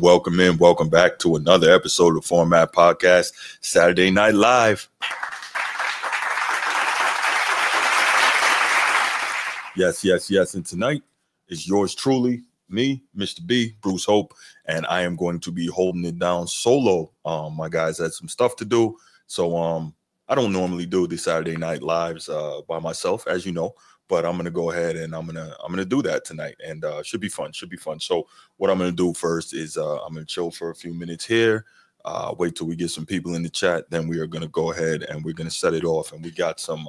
Welcome in. Welcome back to another episode of The Format Podcast, Saturday Night Live. Yes. And tonight is yours truly, me, Mr. B, Bruce Hope, and I am going to be holding it down solo. My guys had some stuff to do, so I don't normally do the Saturday Night Lives by myself, as you know. But I'm gonna go ahead and I'm gonna do that tonight, and should be fun. So what I'm gonna do first is I'm gonna chill for a few minutes here, wait till we get some people in the chat, then we are gonna go ahead and we're gonna set it off, and we got some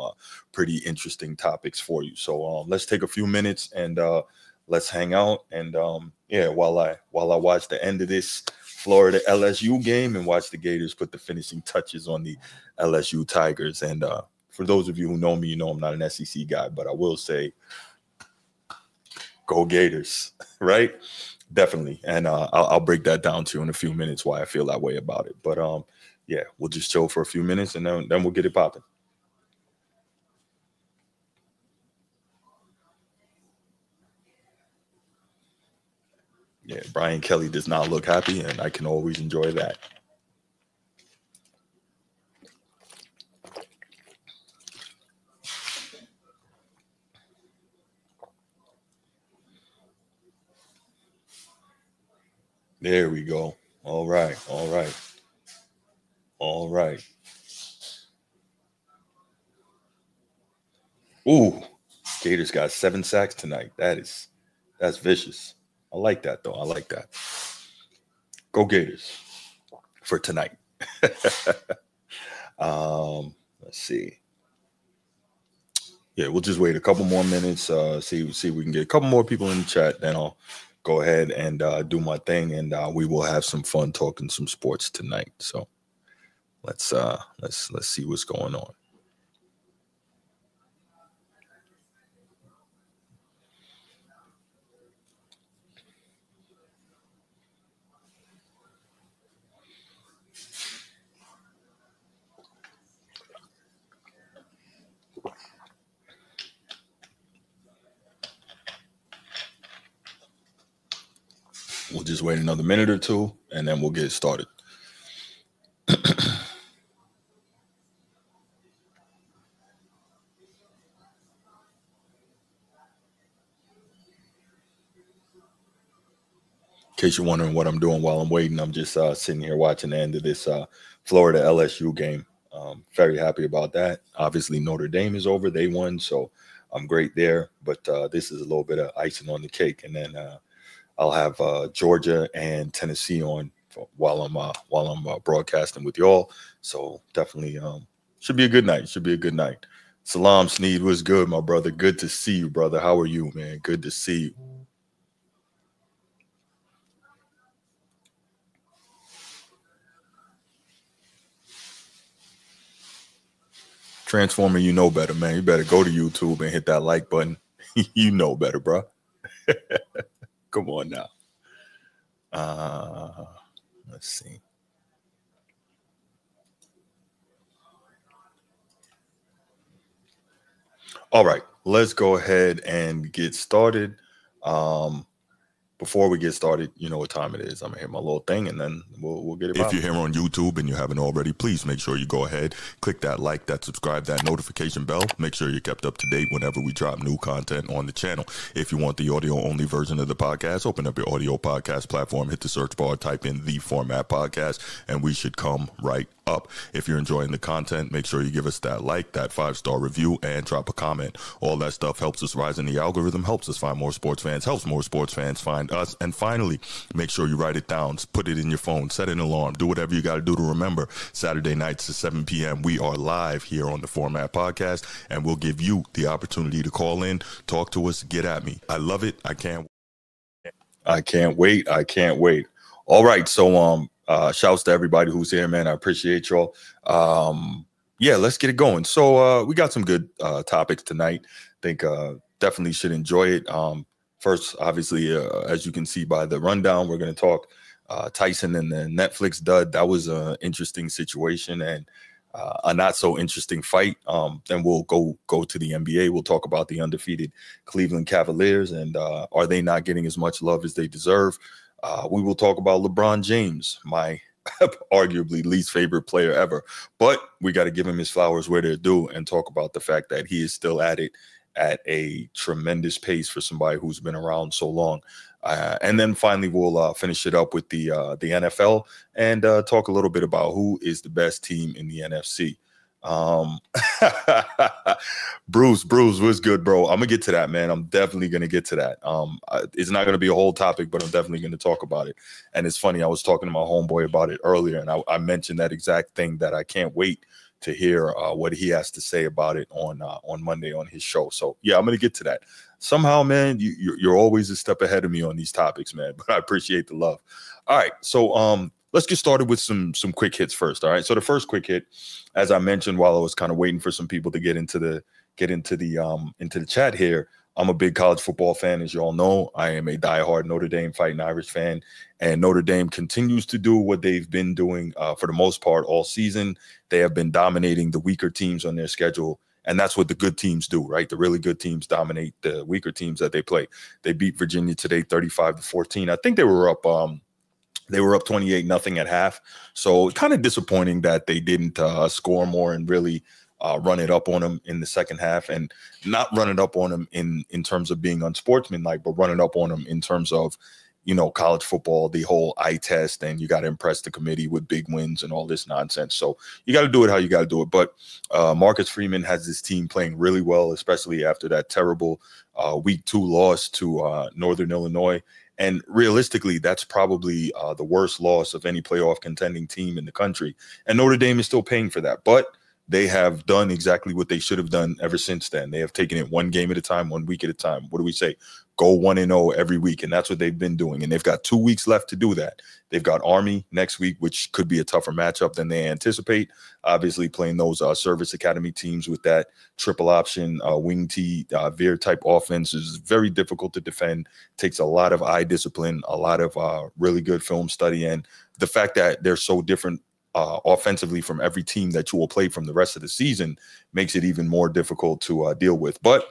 pretty interesting topics for you. So let's take a few minutes and let's hang out, and yeah, while I watch the end of this Florida LSU game and watch the Gators put the finishing touches on the LSU Tigers. And for those of you who know me, you know I'm not an SEC guy, but I will say, go Gators, right? Definitely. And I'll break that down to you in a few minutes why I feel that way about it. But yeah, we'll just chill for a few minutes, and then we'll get it popping. Yeah, Brian Kelly does not look happy, and I can always enjoy that. There we go. All right. Ooh, Gators got 7 sacks tonight. That's vicious. I like that, though. I like that. Go Gators for tonight. Let's see. Yeah, we'll just wait a couple more minutes. See if we can get a couple more people in the chat. Then I'll go ahead and do my thing, and we will have some fun talking some sports tonight. So let's see what's going on. We'll just wait another minute or two, and then we'll get started. In case you're wondering what I'm doing while I'm waiting, I'm just sitting here watching the end of this Florida LSU game. Very happy about that. Obviously, Notre Dame is over. They won, so I'm great there. But this is a little bit of icing on the cake, and then I'll have Georgia and Tennessee on while I'm broadcasting with y'all. So definitely should be a good night. Salam Sneed was good, my brother. Good to see you, brother. How are you, man? Good to see you. Transformer, you know better, man. You better go to YouTube and hit that like button. You know better, bro. Come on now. Let's see. All right, let's go ahead and get started. Before we get started, you know what time it is. I'm going to hit my little thing, and then we'll get it. If you're here on YouTube and you haven't already, please make sure you go ahead, click that like, that subscribe, that notification bell. Make sure you're kept up to date whenever we drop new content on the channel. If you want the audio-only version of the podcast, open up your audio podcast platform, hit the search bar, type in The Format Podcast, and we should come right up. If you're enjoying the content, make sure you give us that like, that 5-star review, and drop a comment. All that stuff helps us rise in the algorithm, helps us find more sports fans, helps more sports fans find us. And finally, make sure you write it down, put it in your phone, set an alarm, do whatever you got to do to remember. Saturday nights at 7 p.m. we are live here on The Format Podcast, and we'll give you the opportunity to call in, talk to us, get at me. I love it. I can't wait. All right, so shouts to everybody who's here, man. I appreciate y'all. Yeah, let's get it going. So we got some good topics tonight. I think definitely should enjoy it. First, obviously, as you can see by the rundown, we're going to talk Tyson and the Netflix dud. That was an interesting situation, and a not so interesting fight. Then we'll go to the NBA. We'll talk about the undefeated Cleveland Cavaliers and are they not getting as much love as they deserve? We will talk about LeBron James, my arguably least favorite player ever, but we got to give him his flowers where they're due and talk about the fact that he is still at it at a tremendous pace for somebody who's been around so long. And then finally, we'll finish it up with the NFL and talk a little bit about who is the best team in the NFC. Bruce, what's good, bro? I'm gonna get to that, man. I'm definitely gonna get to that. It's not gonna be a whole topic, but I'm definitely gonna talk about it. And it's funny, I was talking to my homeboy about it earlier, and I mentioned that exact thing, that I can't wait to hear what he has to say about it on Monday on his show. So yeah, I'm gonna get to that. Somehow, man, you're always a step ahead of me on these topics, man, but I appreciate the love. All right, so let's get started with some quick hits first. All right. So the first quick hit, as I mentioned, while I was kind of waiting for some people to get into the chat here, I'm a big college football fan, as you all know. I am a diehard Notre Dame Fighting Irish fan, and Notre Dame continues to do what they've been doing for the most part all season. They have been dominating the weaker teams on their schedule. And that's what the good teams do, right? The really good teams dominate the weaker teams that they play. They beat Virginia today, 35-14. I think they were up. They were up 28-0 at half. So it's kind of disappointing that they didn't score more and really run it up on them in the second half, and not run it up on them in terms of being unsportsmanlike, but run it up on them in terms of, you know, college football, the whole eye test, and you got to impress the committee with big wins and all this nonsense. So you got to do it how you got to do it. But Marcus Freeman has this team playing really well, especially after that terrible week 2 loss to Northern Illinois. And realistically, that's probably the worst loss of any playoff contending team in the country. And Notre Dame is still paying for that. But they have done exactly what they should have done ever since then. They have taken it one game at a time, one week at a time. What do we say? Go 1-0 every week. And that's what they've been doing. And they've got 2 weeks left to do that. They've got Army next week, which could be a tougher matchup than they anticipate. Obviously, playing those service academy teams with that triple option, wing T, veer type offense is very difficult to defend. Takes a lot of eye discipline, a lot of really good film study. And the fact that they're so different offensively from every team that you will play from the rest of the season makes it even more difficult to deal with. But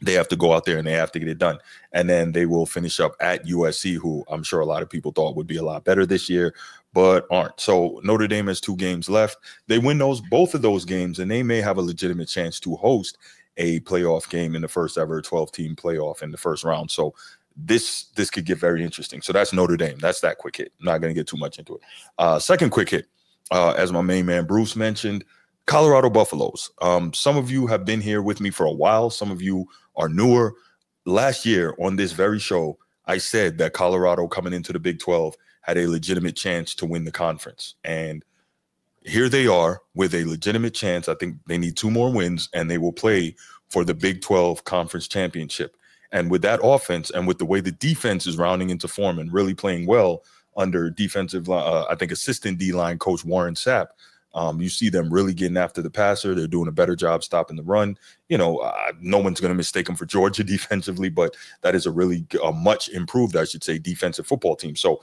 they have to go out there and they have to get it done. And then they will finish up at USC, who I'm sure a lot of people thought would be a lot better this year, but aren't. So Notre Dame has 2 games left. They win both of those games, and they may have a legitimate chance to host a playoff game in the first ever 12-team playoff in the first round. So this could get very interesting. So that's Notre Dame. That's that quick hit. I'm not going to get too much into it. Second quick hit, as my main man Bruce mentioned, Colorado Buffaloes. Some of you have been here with me for a while. Some of you are newer. Last year on this very show, I said that Colorado coming into the Big 12 had a legitimate chance to win the conference. And here they are with a legitimate chance. I think they need 2 more wins, and they will play for the Big 12 conference championship. And with that offense and with the way the defense is rounding into form and really playing well under defensive, I think, assistant D-line coach Warren Sapp, you see them really getting after the passer. They're doing a better job stopping the run. You know, no one's going to mistake them for Georgia defensively, but that is a really much improved, I should say, defensive football team. So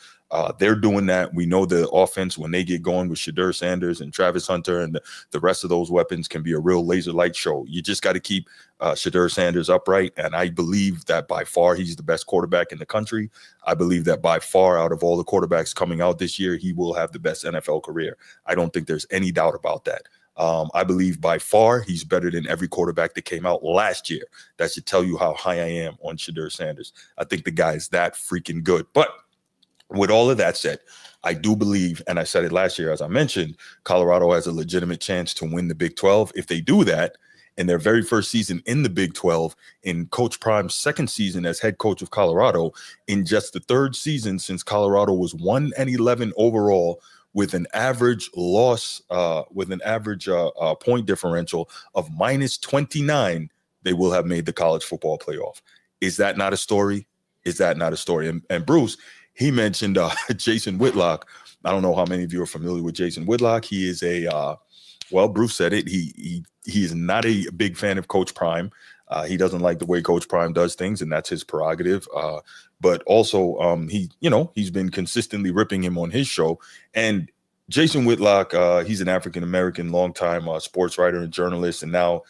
they're doing that. We know the offense, when they get going with Shedeur Sanders and Travis Hunter and the rest of those weapons, can be a real laser light show. You just got to keep Shedeur Sanders upright. And I believe that by far he's the best quarterback in the country. I believe that by far out of all the quarterbacks coming out this year, he will have the best NFL career. I don't think there's any doubt about that. I believe by far he's better than every quarterback that came out last year. That should tell you how high I am on Shedeur Sanders. I think the guy is that freaking good. But with all of that said, I do believe, and I said it last year, as I mentioned, Colorado has a legitimate chance to win the Big 12. If they do that in their very first season in the Big 12, in Coach Prime's second season as head coach of Colorado, in just the 3rd season since Colorado was 1-11 overall, with an average loss, point differential of -29, they will have made the college football playoff. Is that not a story? Is that not a story? And Bruce, he mentioned Jason Whitlock. I don't know how many of you are familiar with Jason Whitlock. He is a, well, Bruce said it. He is not a big fan of Coach Prime. He doesn't like the way Coach Prime does things, and that's his prerogative. But also, he's been consistently ripping him on his show. And Jason Whitlock, he's an African-American, longtime sports writer and journalist, and now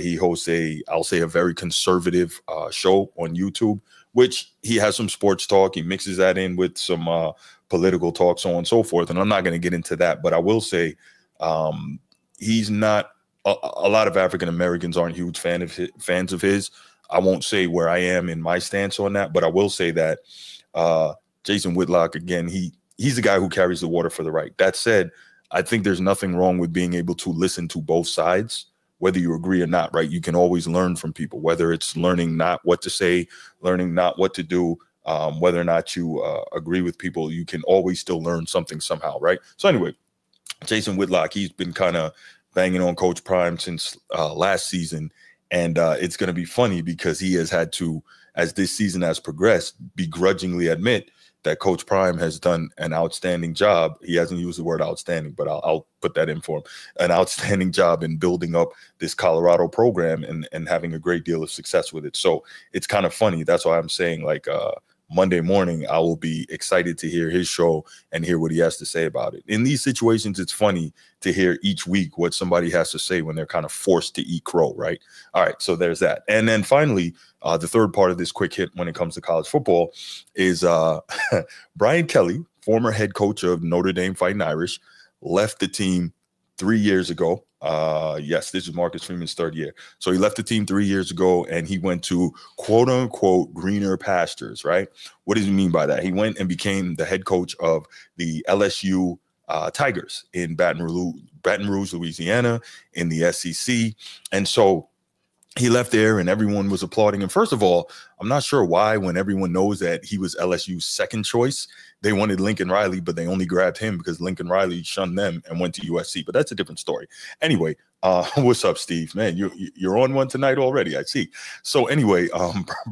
he hosts a very conservative show on YouTube, which he has some sports talk. He mixes that in with some political talk, so on and so forth. And I'm not going to get into that, but I will say he's not a lot of African-Americans aren't huge fans of his. I won't say where I am in my stance on that, but I will say that Jason Whitlock, again, he's the guy who carries the water for the right. That said, I think there's nothing wrong with being able to listen to both sides, whether you agree or not, right? You can always learn from people, whether it's learning not what to say, learning not what to do, whether or not you agree with people, you can always still learn something somehow, right? So anyway, Jason Whitlock, he's been kind of banging on Coach Prime since last season. And it's going to be funny because he has had to, as this season has progressed, begrudgingly admit that Coach Prime has done an outstanding job. He hasn't used the word outstanding, but I'll put that in for him. An outstanding job in building up this Colorado program and having a great deal of success with it. So it's kind of funny. That's why I'm saying, like, Monday morning, I will be excited to hear his show and hear what he has to say about it. In these situations, it's funny to hear each week what somebody has to say when they're kind of forced to eat crow, right? All right, so there's that. And then finally, the third part of this quick hit when it comes to college football is Brian Kelly, former head coach of Notre Dame Fighting Irish, left the team 3 years ago. Yes, this is Marcus Freeman's third year. So he left the team 3 years ago and he went to quote unquote greener pastures, right? What does he mean by that? He went and became the head coach of the LSU Tigers in Baton Rouge, Louisiana, in the SEC. And so he left there and everyone was applauding. And first of all, I'm not sure why, when everyone knows that he was LSU's second choice, they wanted Lincoln Riley, but they only grabbed him because Lincoln Riley shunned them and went to USC. But that's a different story. Anyway, what's up, Steve? Man, you're on one tonight already, I see. So anyway,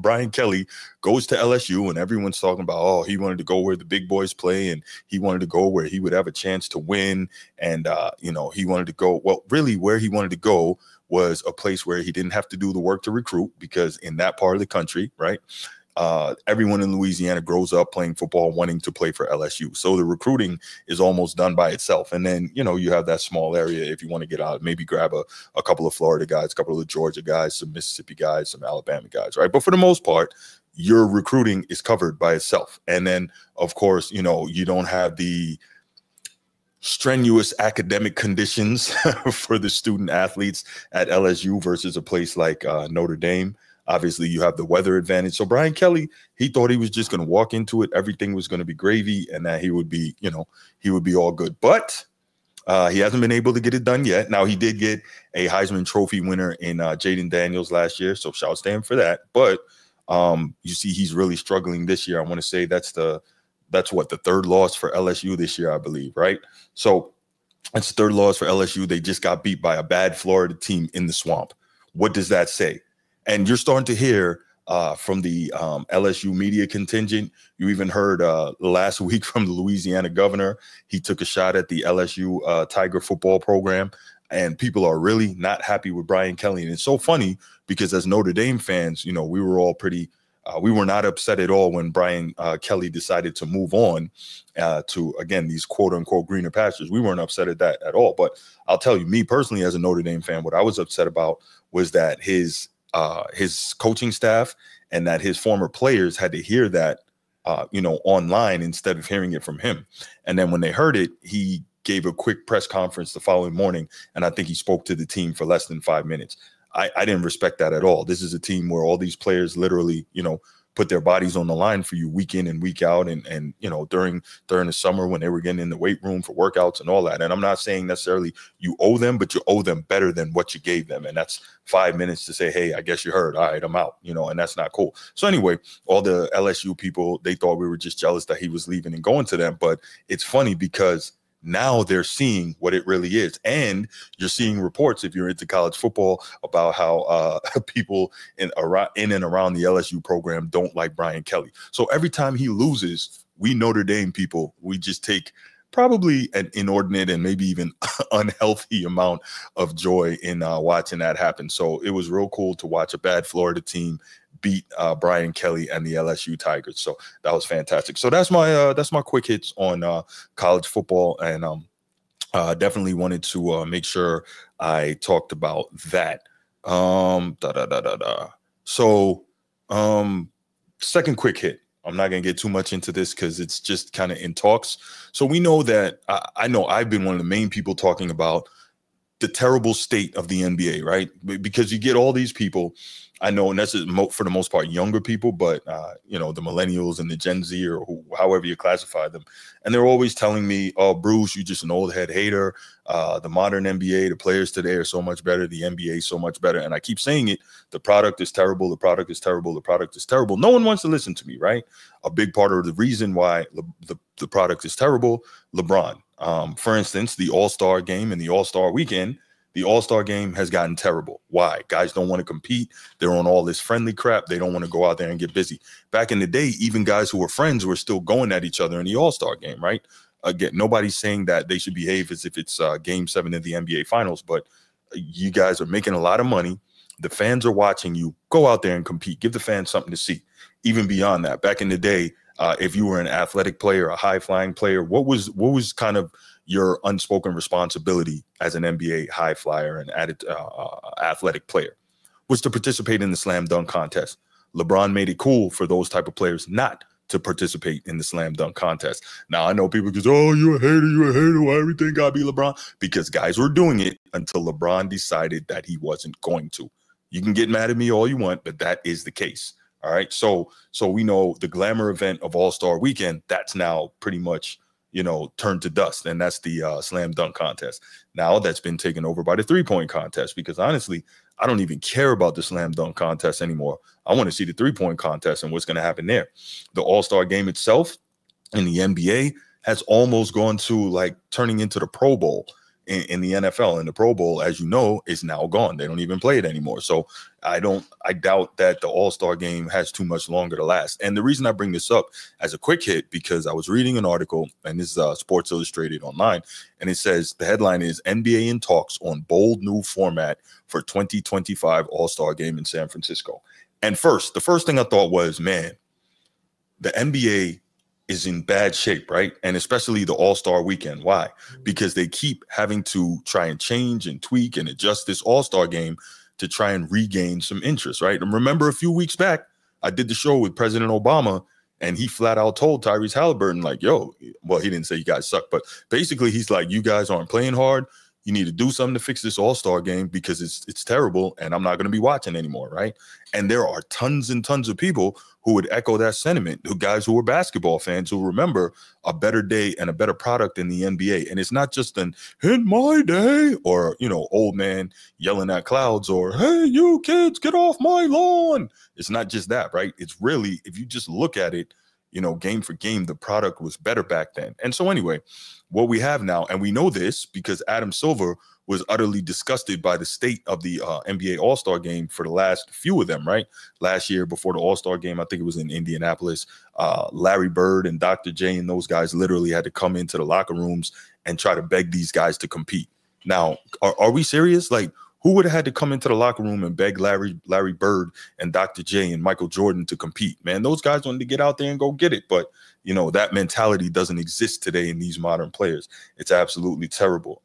Brian Kelly goes to LSU and everyone's talking about, oh, he wanted to go where the big boys play and he wanted to go where he would have a chance to win. And, you know, he wanted to go, well, really where he wanted to go was a place where he didn't have to do the work to recruit, because in that part of the country, right, everyone in Louisiana grows up playing football, wanting to play for LSU. So the recruiting is almost done by itself. And then, you know, you have that small area. If you want to get out, maybe grab a couple of Florida guys, a couple of Georgia guys, some Mississippi guys, some Alabama guys, right? But for the most part, your recruiting is covered by itself. And then, of course, you know, you don't have the strenuous academic conditions for the student athletes at LSU versus a place like Notre Dame. Obviously, you have the weather advantage. So Brian Kelly, he thought he was just going to walk into it. Everything was going to be gravy and that he would be, you know, he would be all good. But he hasn't been able to get it done yet. Now, he did get a Heisman Trophy winner in Jaden Daniels last year. So shout out to him for that. But you see, he's really struggling this year. I want to say that's what, the third loss for LSU this year, I believe, right? So that's the third loss for LSU. They just got beat by a bad Florida team in the swamp. What does that say? And you're starting to hear from the LSU media contingent. You even heard last week from the Louisiana governor. He took a shot at the LSU Tiger football program. And people are really not happy with Brian Kelly. And it's so funny because as Notre Dame fans, you know, we were all pretty we were not upset at all when Brian Kelly decided to move on to, again, these quote-unquote greener pastures. We weren't upset at that at all. But I'll tell you, me personally, as a Notre Dame fan, what I was upset about was that his coaching staff and that his former players had to hear that, you know, online instead of hearing it from him. And then when they heard it, he gave a quick press conference the following morning, and I think he spoke to the team for less than 5 minutes. I didn't respect that at all. This is a team where all these players literally, you know, put their bodies on the line for you week in and week out. And you know, during the summer when they were getting in the weight room for workouts and all that. And I'm not saying necessarily you owe them, but you owe them better than what you gave them. And that's 5 minutes to say, hey, I guess you heard. All right, I'm out, you know, and that's not cool. So anyway, all the LSU people, they thought we were just jealous that he was leaving and going to them. But it's funny because now they're seeing what it really is. And you're seeing reports, if you're into college football, about how people in and around the LSU program don't like Brian Kelly. So every time he loses, we Notre Dame people, we just take probably an inordinate and maybe even unhealthy amount of joy in watching that happen. So it was real cool to watch a bad Florida team beat Brian Kelly and the LSU Tigers. So that was fantastic. So that's my quick hits on college football, and definitely wanted to make sure I talked about that. So second quick hit. I'm not going to get too much into this because it's just kind of in talks. So we know that I know I've been one of the main people talking about the terrible state of the NBA, right? Because you get all these people, I know, and that's for the most part younger people, but you know, the millennials and the Gen Z, or however you classify them, and they're always telling me, "Oh, Bruce, you're just an old head hater. The modern NBA, the players today are so much better. The NBA is so much better." And I keep saying it: the product is terrible. The product is terrible. The product is terrible. No one wants to listen to me, right? A big part of the reason why the product is terrible, LeBron. For instance, the All-Star game and the All-Star weekend, the All-Star game has gotten terrible. Why? Guys don't want to compete. They're on all this friendly crap. They don't want to go out there and get busy. Back in the day, even guys who were friends were still going at each other in the All-Star game, right? Again, nobody's saying that they should behave as if it's Game 7 of the NBA Finals, but you guys are making a lot of money. The fans are watching you. Go out there and compete. Give the fans something to see. Even beyond that, back in the day, if you were an athletic player, a high-flying player, what was kind of your unspoken responsibility as an NBA high flyer and athletic player? Was to participate in the slam dunk contest. LeBron made it cool for those type of players not to participate in the slam dunk contest. Now, I know people just, "Oh, you're a hater, why everything gotta be LeBron?" Because guys were doing it until LeBron decided that he wasn't going to. You can get mad at me all you want, but that is the case. All right. So we know the glamour event of All-Star Weekend, that's now pretty much, you know, turned to dust. And that's the slam dunk contest. Now that's been taken over by the three-point contest, because honestly, I don't even care about the slam dunk contest anymore. I want to see the three-point contest and what's going to happen there. The All-Star game itself in the NBA has almost gone to like turning into the Pro Bowl in the NFL, and the Pro Bowl, as you know, is now gone. They don't even play it anymore. So I doubt that the All-Star game has too much longer to last. And the reason I bring this up as a quick hit, because I was reading an article, and this is Sports Illustrated online, and it says the headline is NBA in talks on bold new format for 2025 All-Star game in San Francisco. And the first thing I thought was, man, the NBA is in bad shape, right? And especially the All-Star weekend. Why? Because they keep having to try and change and tweak and adjust this All-Star game to try and regain some interest, right? And remember, a few weeks back, I did the show with President Obama, and he flat out told Tyrese Halliburton, like, yo, well, he didn't say you guys suck, but basically he's like, you guys aren't playing hard. You need to do something to fix this All-Star game because it's terrible, and I'm not going to be watching anymore, right? And there are tons and tons of people who would echo that sentiment, guys who were basketball fans who remember a better day and a better product in the NBA. And it's not just an "in my day" or, you know, old man yelling at clouds or, "Hey, you kids, get off my lawn." It's not just that, right? It's really, if you just look at it, you know, game for game, the product was better back then. And so anyway, what we have now, and we know this because Adam Silver was utterly disgusted by the state of the NBA All-Star game for the last few of them, right? Last year before the All-Star game, I think it was in Indianapolis, Larry Bird and Dr. J and those guys literally had to come into the locker rooms and try to beg these guys to compete. Now, are we serious? Like, who would have had to come into the locker room and beg Larry Bird and Dr. J and Michael Jordan to compete? Man, those guys wanted to get out there and go get it. But, you know, that mentality doesn't exist today in these modern players. It's absolutely terrible.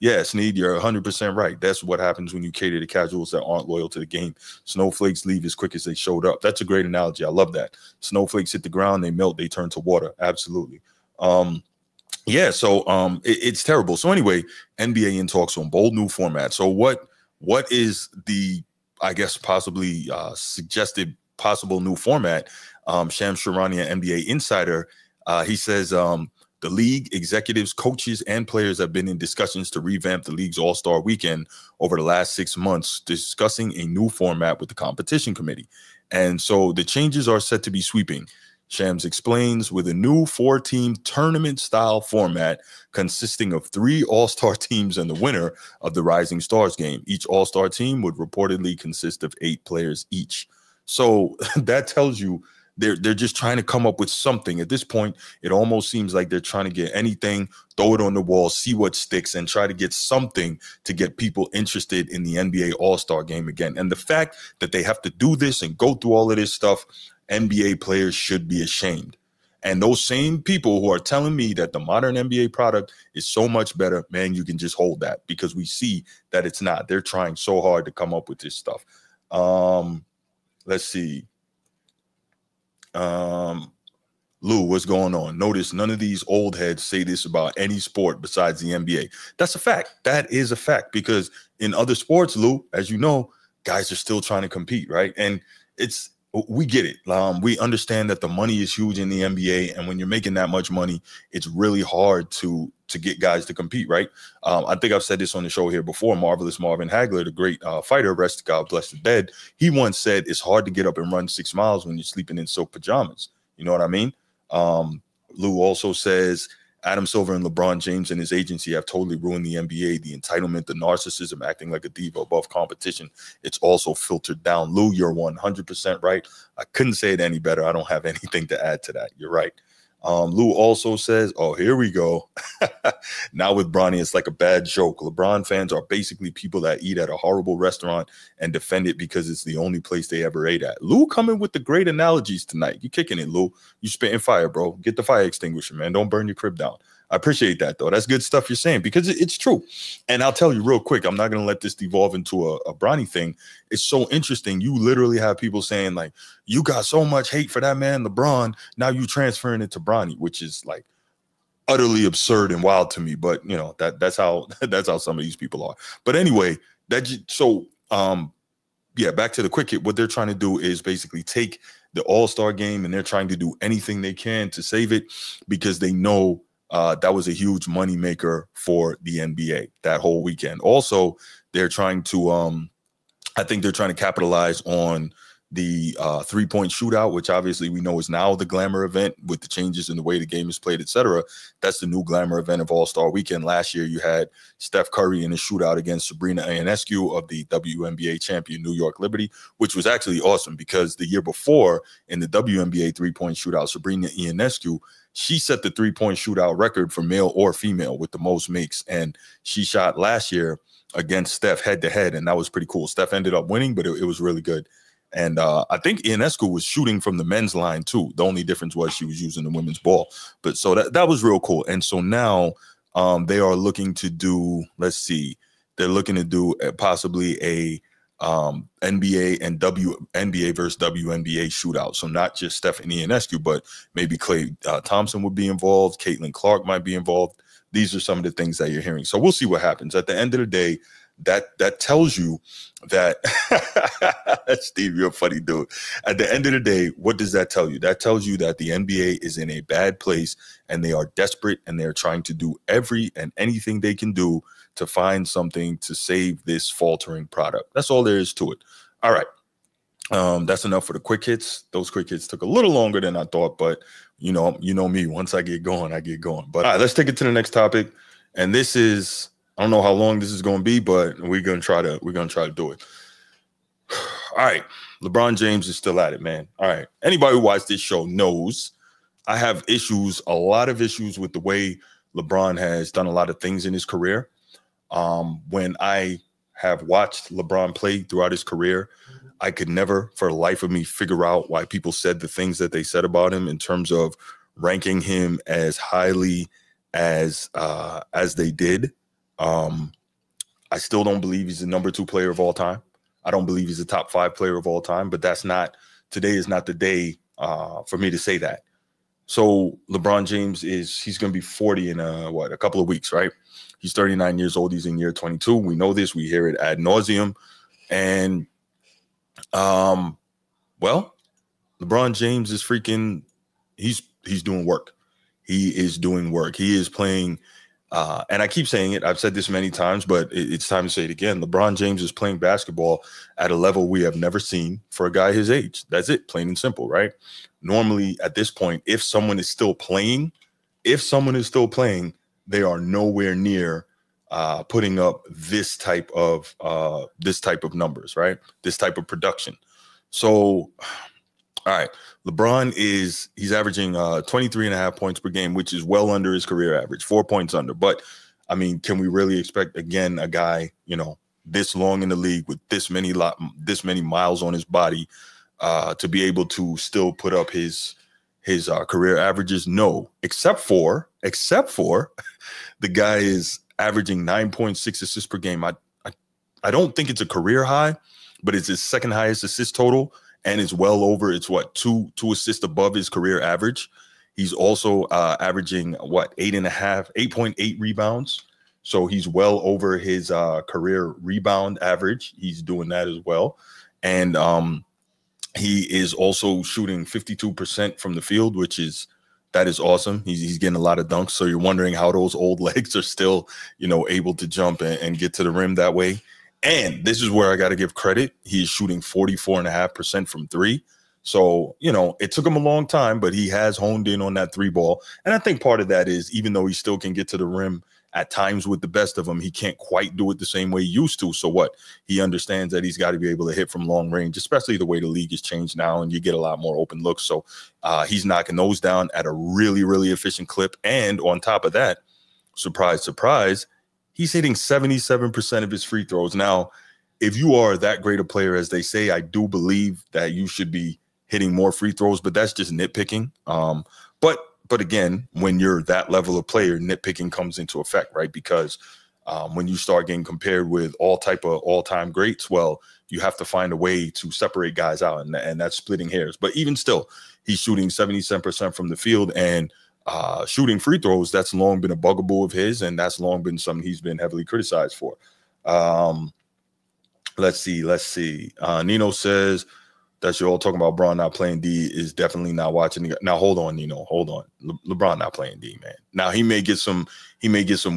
Yeah, Sneed, you're 100% right. That's what happens when you cater to casuals that aren't loyal to the game. Snowflakes leave as quick as they showed up. That's a great analogy. I love that. Snowflakes hit the ground, they melt, they turn to water. Absolutely. Yeah, so it's terrible. So anyway, NBA in talks on bold new format. So what is the, I guess, possibly suggested possible new format? Shams Charania, NBA insider, he says the league executives, coaches, and players have been in discussions to revamp the league's All-Star weekend over the last 6 months, discussing a new format with the competition committee. And so the changes are set to be sweeping. Shams explains, with a new 4-team tournament-style format consisting of 3 All-Star teams and the winner of the Rising Stars game. Each All-Star team would reportedly consist of 8 players each. So that tells you They're just trying to come up with something. At this point, it almost seems like they're trying to get anything, throw it on the wall, see what sticks, and try to get something to get people interested in the NBA All-Star game again. And the fact that they have to do this and go through all of this stuff, NBA players should be ashamed. And those same people who are telling me that the modern NBA product is so much better, man, you can just hold that, because we see that it's not. They're trying so hard to come up with this stuff. Let's see. Lou, what's going on? Notice none of these old heads say this about any sport besides the NBA. That's a fact. That is a fact, because in other sports, Lou, as you know, guys are still trying to compete, right? And it's, we get it. We understand that the money is huge in the NBA, and when you're making that much money, it's really hard to get guys to compete, right? I think I've said this on the show here before. Marvelous Marvin Hagler, the great fighter, rest God bless the dead, he once said it's hard to get up and run 6 miles when you're sleeping in silk pajamas. You know what I mean? Lou also says Adam Silver and LeBron James and his agency have totally ruined the NBA. The entitlement, the narcissism, acting like a diva above competition. It's also filtered down. Lou, you're 100% right. I couldn't say it any better. I don't have anything to add to that. You're right. Lou also says, oh, here we go. Now with Bronny, it's like a bad joke. LeBron fans are basically people that eat at a horrible restaurant and defend it because it's the only place they ever ate at. Lou coming with the great analogies tonight. You kicking it, Lou. You spitting fire, bro. Get the fire extinguisher, man. Don't burn your crib down. I appreciate that, though. That's good stuff you're saying, because it's true. And I'll tell you real quick, I'm not going to let this devolve into a Bronny thing. It's so interesting. You literally have people saying, like, you got so much hate for that man, LeBron. Now you transferring it to Bronny, which is, like, utterly absurd and wild to me. But, you know, that's how some of these people are. But anyway, yeah, back to the quick hit. What they're trying to do is basically take the All-Star game, and they're trying to do anything they can to save it, because they know that was a huge moneymaker for the NBA that whole weekend. Also, they're trying to, I think they're trying to capitalize on the three-point shootout, which obviously we know is now the glamour event with the changes in the way the game is played, et cetera. That's the new glamour event of All-Star Weekend. Last year, you had Steph Curry in a shootout against Sabrina Ionescu of the WNBA champion New York Liberty, which was actually awesome, because the year before in the WNBA three-point shootout, Sabrina Ionescu, she set the three-point shootout record for male or female with the most makes, and she shot last year against Steph head-to-head, and that was pretty cool. Steph ended up winning, but it was really good. And I think Ionescu was shooting from the men's line, too. The only difference was she was using the women's ball. But so that was real cool. And so now they are looking to do, let's see, they're looking to do possibly a NBA and WNBA versus WNBA shootout. So not just Stephanie Ionescu, but maybe Klay Thompson would be involved. Caitlin Clark might be involved. These are some of the things that you're hearing. So we'll see what happens. At the end of the day, that tells you that Steve, you're a funny dude. At the end of the day, what does that tell you? That tells you that the NBA is in a bad place, and they are desperate, and they're trying to do every and anything they can do to find something to save this faltering product. That's all there is to it. All right. That's enough for the quick hits. Those quick hits took a little longer than I thought, but you know me, once I get going, I get going. But all right, let's take it to the next topic. And this is, I don't know how long this is going to be, but we're going to try to do it. All right. LeBron James is still at it, man. All right. Anybody who watched this show knows I have issues, a lot of issues with the way LeBron has done a lot of things in his career. When I have watched LeBron play throughout his career, I could never for the life of me figure out why people said the things that they said about him in terms of ranking him as highly as they did. I still don't believe he's the #2 player of all time. I don't believe he's the top 5 player of all time, but that's not, today is not the day for me to say that. So LeBron James he's going to be 40 in a couple of weeks, right? He's 39 years old. He's in year 22. We know this. We hear it ad nauseum. And, well, LeBron James is freaking, he's doing work. He is doing work. He is playing. And I keep saying it. I've said this many times, but it's time to say it again. LeBron James is playing basketball at a level we have never seen for a guy his age. That's it. Plain and simple, right? Normally at this point, if someone is still playing, they are nowhere near putting up this type of numbers, right? This type of production. So All right. LeBron is, he's averaging 23.5 points per game, which is well under his career average, 4 points under. But I mean, can we really expect, again, a guy, you know, this long in the league with this many miles on his body to be able to still put up his career averages? No, except for the guy is averaging 9.6 assists per game. I don't think it's a career high, but it's his second highest assist total. And it's well over, it's what, two assists above his career average. He's also averaging, what, 8.8 rebounds. So he's well over his career rebound average. He's doing that as well. And he is also shooting 52% from the field, which is, that is awesome. He's getting a lot of dunks. So you're wondering how those old legs are still, you know, able to jump and get to the rim that way. And this is where I got to give credit. He's shooting 44.5% from three. So, you know, it took him a long time, but he has honed in on that three ball. And I think part of that is, even though he still can get to the rim at times with the best of them, he can't quite do it the same way he used to. So what? He understands that he's got to be able to hit from long range, especially the way the league has changed now and you get a lot more open looks. So he's knocking those down at a really, really efficient clip. And on top of that, surprise, surprise, he's hitting 77% of his free throws. Now, if you are that great a player, as they say, I do believe that you should be hitting more free throws, but that's just nitpicking. But again, when you're that level of player, nitpicking comes into effect, right? Because when you start getting compared with all type of all-time greats, well, you have to find a way to separate guys out, and that's splitting hairs. But even still, he's shooting 77% from the field, and shooting free throws, that's long been a bugaboo of his, and that's long been something he's been heavily criticized for. Let's see. Nino says that you're all talking about LeBron not playing D is definitely not watching. Now, hold on, Nino, hold on. LeBron not playing D, man. Now, he may get some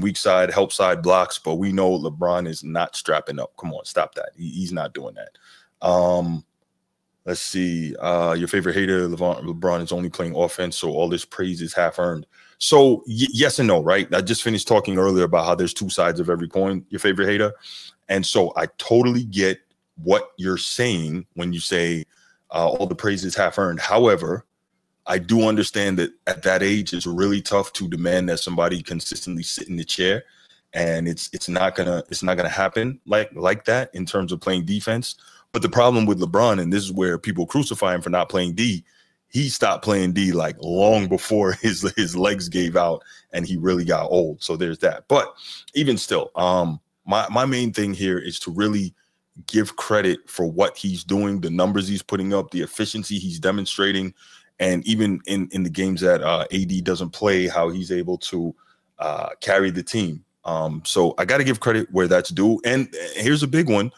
weak side, help side blocks, but we know LeBron is not strapping up. Come on, stop that. He's not doing that. Let's see. Your favorite hater, LeBron, is only playing offense, so all this praise is half earned. So yes and no, right? I just finished talking earlier about how there's two sides of every coin, your favorite hater. And so I totally get what you're saying when you say all the praise is half earned. However, I do understand that at that age, it's really tough to demand that somebody consistently sit in the chair, and it's not gonna happen like that in terms of playing defense. But the problem with LeBron, and this is where people crucify him for not playing D, he stopped playing D like long before his legs gave out and he really got old. So there's that. But even still, my main thing here is to really give credit for what he's doing, the numbers he's putting up, the efficiency he's demonstrating, and even in the games that AD doesn't play, how he's able to carry the team. So I got to give credit where that's due. And here's a big one.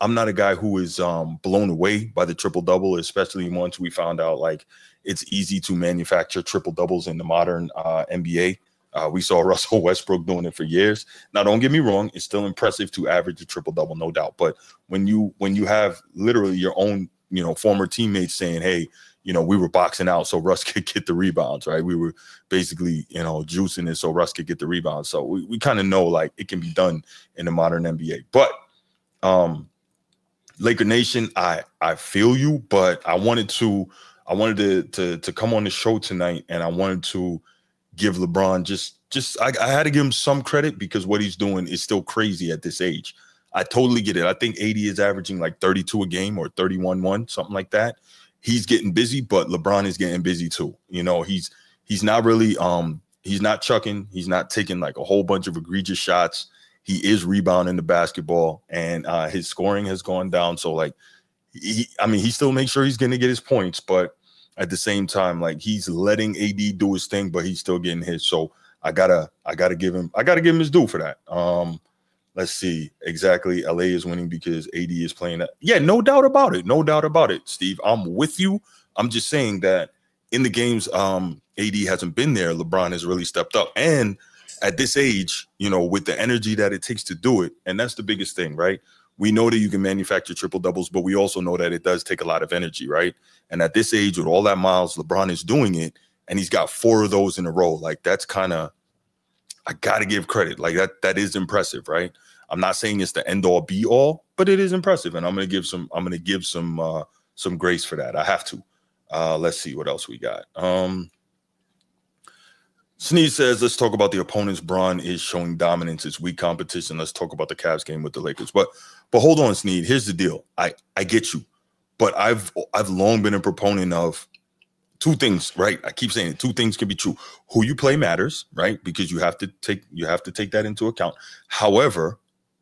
I'm not a guy who is blown away by the triple-double, especially once we found out, like, it's easy to manufacture triple-doubles in the modern NBA. We saw Russell Westbrook doing it for years. Now, don't get me wrong. It's still impressive to average a triple-double, no doubt. But when you have literally your own, you know, former teammates saying, hey, you know, we were boxing out so Russ could get the rebounds, right? We were basically, you know, juicing it so Russ could get the rebounds. So we kind of know, like, it can be done in the modern NBA. But Laker Nation, I feel you, but I wanted to come on the show tonight, and I wanted to give LeBron I had to give him some credit, because what he's doing is still crazy at this age. I totally get it. I think AD is averaging like 32 a game or 31-1, something like that. He's getting busy, but LeBron is getting busy too. You know, he's not really he's not chucking, he's not taking like a whole bunch of egregious shots. He is rebounding the basketball, and his scoring has gone down. So, like, he still makes sure he's going to get his points, but at the same time, like, he's letting AD do his thing, but he's still getting his. So I gotta give him his due for that. Let's see exactly. LA is winning because AD is playing that. Yeah, no doubt about it. No doubt about it, Steve. I'm with you. I'm just saying that in the games AD hasn't been there, LeBron has really stepped up, and at this age, you know, with the energy that it takes to do it, and that's the biggest thing, right? We know that you can manufacture triple doubles, but we also know that it does take a lot of energy, right? And at this age, with all that miles, LeBron is doing it, and he's got 4 of those in a row. Like, that's kind of, I gotta give credit. Like, that is impressive, right? I'm not saying it's the end all be all, but it is impressive, and I'm gonna give some grace for that. I have to. Let's see what else we got. Sneeze says, let's talk about the opponents. Bron is showing dominance. It's weak competition. Let's talk about the Cavs game with the Lakers. But hold on, Sneed. Here's the deal. I get you. But I've long been a proponent of two things, right? I keep saying it. Two things can be true. Who you play matters, right? Because you have to take that into account. However,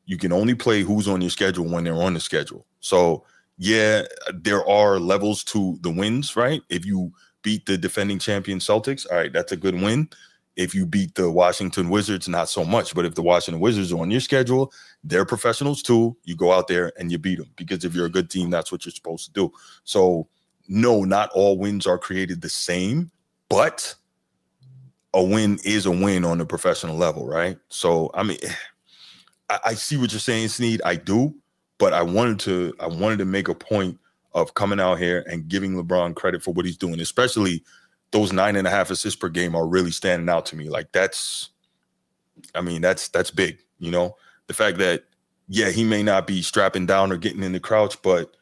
you can only play who's on your schedule when they're on the schedule. So yeah, there are levels to the wins, right? If you beat the defending champion Celtics, all right, that's a good win. If you beat the Washington Wizards, not so much. But if the Washington Wizards are on your schedule, they're professionals too. You go out there and you beat them, because if you're a good team, that's what you're supposed to do. So no, not all wins are created the same, but a win is a win on the professional level, right? So, I mean, I see what you're saying, Sneed. I do, but I wanted to make a point of coming out here and giving LeBron credit for what he's doing, especially those 9.5 assists per game are really standing out to me. Like that's big, you know, the fact that, yeah, he may not be strapping down or getting in the crouch, but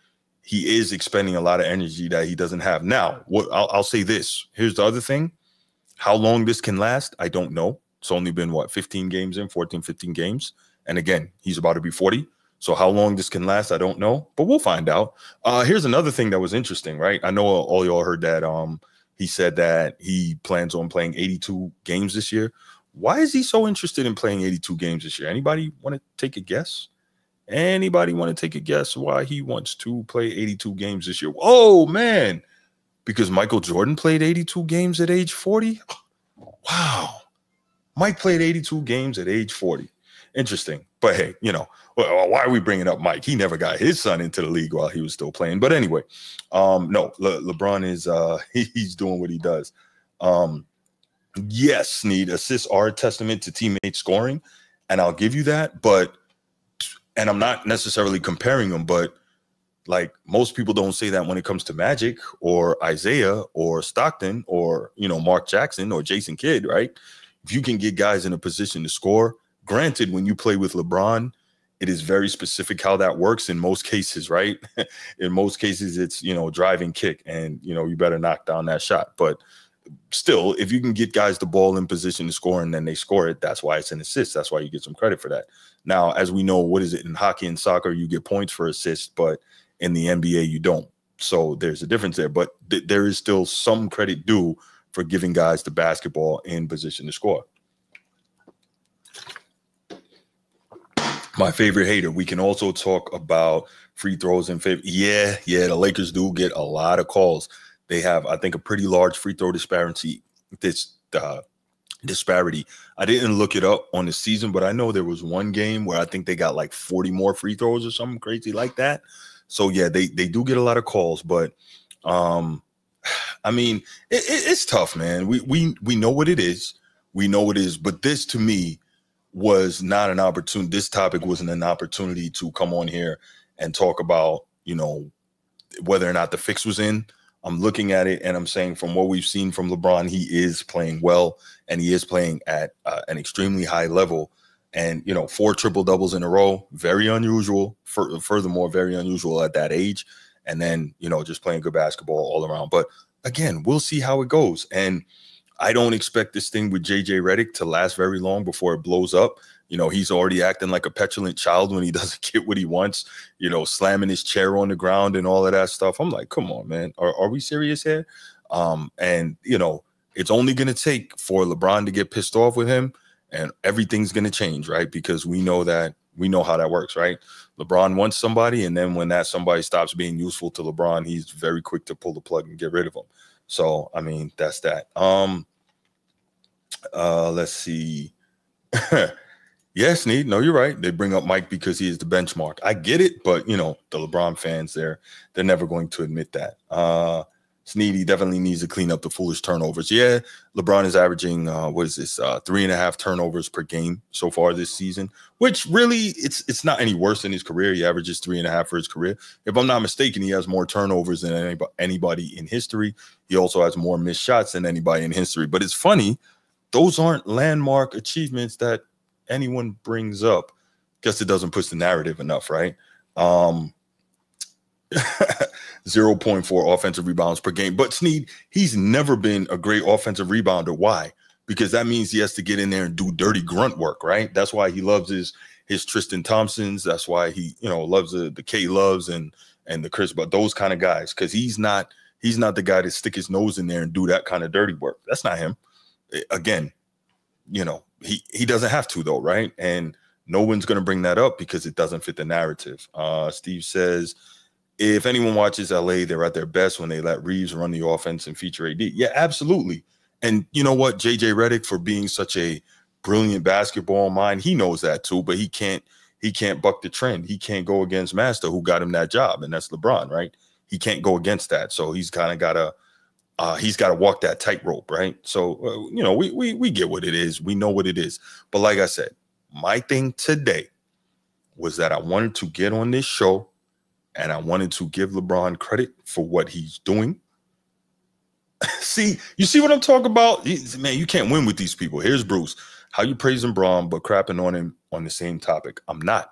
he is expending a lot of energy that he doesn't have. Now, I'll say this. Here's the other thing. How long this can last, I don't know. It's only been, what, 15 games. And again, he's about to be 40. So how long this can last, I don't know, but we'll find out. Here's another thing that was interesting, right? I know all y'all heard that he said that he plans on playing 82 games this year. Why is he so interested in playing 82 games this year? Anybody want to take a guess? Anybody want to take a guess why he wants to play 82 games this year? Oh, man, because Michael Jordan played 82 games at age 40? Wow. Mike played 82 games at age 40. Interesting. But hey, you know, why are we bringing up Mike? He never got his son into the league while he was still playing. But anyway, no, LeBron is he's doing what he does. Yes, Sneed, assists are a testament to teammate scoring, and I'll give you that. But I'm not necessarily comparing them, but like most people don't say that when it comes to Magic or Isaiah or Stockton or, you know, Mark Jackson or Jason Kidd, right? If you can get guys in a position to score. Granted, when you play with LeBron, it is very specific how that works in most cases, right? In most cases, it's, you know, drive and kick and, you know, you better knock down that shot. But still, if you can get guys the ball in position to score and then they score it, that's why it's an assist. That's why you get some credit for that. Now, as we know, what is it? In hockey and soccer, you get points for assists, but in the NBA, you don't. So there's a difference there. But there is still some credit due for giving guys the basketball in position to score. My favorite hater. We can also talk about free throws and favor. Yeah, the Lakers do get a lot of calls. They have, I think, a pretty large free throw disparity. This disparity. I didn't look it up on the season, but I know there was one game where I think they got like 40 more free throws or something crazy like that. So yeah, they do get a lot of calls, but I mean, it's tough, man. We know what it is. We know what it is, but this to me was not an opportunity. This topic wasn't an opportunity to come on here and talk about, you know, whether or not the fix was in. I'm looking at it and I'm saying from what we've seen from LeBron, he is playing well and he is playing at an extremely high level. And, you know, 4 triple doubles in a row, very unusual. Furthermore, very unusual at that age. And then, you know, just playing good basketball all around. But again, we'll see how it goes. And I don't expect this thing with JJ Redick to last very long before it blows up. You know, he's already acting like a petulant child when he doesn't get what he wants, you know, slamming his chair on the ground and all of that stuff. I'm like, come on, man. Are we serious here? And, you know, it's only going to take for LeBron to get pissed off with him and everything's going to change, right? Because we know how that works, right? LeBron wants somebody, and then when that somebody stops being useful to LeBron, he's very quick to pull the plug and get rid of him. So, I mean, that's that. Let's see. Yes, Sneed. No, you're right. They bring up Mike because he is the benchmark. I get it, but you know, the LeBron fans they're never going to admit that. Sneedy definitely needs to clean up the foolish turnovers. Yeah, LeBron is averaging what is this? 3.5 turnovers per game so far this season, which really it's not any worse than his career. He averages 3.5 for his career. If I'm not mistaken, he has more turnovers than anybody in history. He also has more missed shots than anybody in history. But it's funny, those aren't landmark achievements that anyone brings up. Guess it doesn't push the narrative enough, right? 0.4 offensive rebounds per game. But Snead, he's never been a great offensive rebounder. Why? Because that means he has to get in there and do dirty grunt work, right? That's why he loves his Tristan Thompsons. That's why he, you know, loves the K Loves and the Chris, but those kind of guys, because he's not the guy to stick his nose in there and do that kind of dirty work. That's not him. Again, you know, he doesn't have to though, right? And no one's going to bring that up because it doesn't fit the narrative. Steve says, if anyone watches LA, they're at their best when they let Reeves run the offense and feature AD. Yeah, absolutely. And you know what? JJ Redick, for being such a brilliant basketball mind, he knows that too, but he can't buck the trend. He can't go against Master, who got him that job, and that's LeBron, right? He can't go against that. So he's kind of got to walk that tightrope, right? So, you know, we get what it is. We know what it is. But like I said, my thing today was that I wanted to get on this show and I wanted to give LeBron credit for what he's doing. See, you see what I'm talking about? Man, you can't win with these people. Here's Bruce. How you praising Bron but crapping on him on the same topic? I'm not.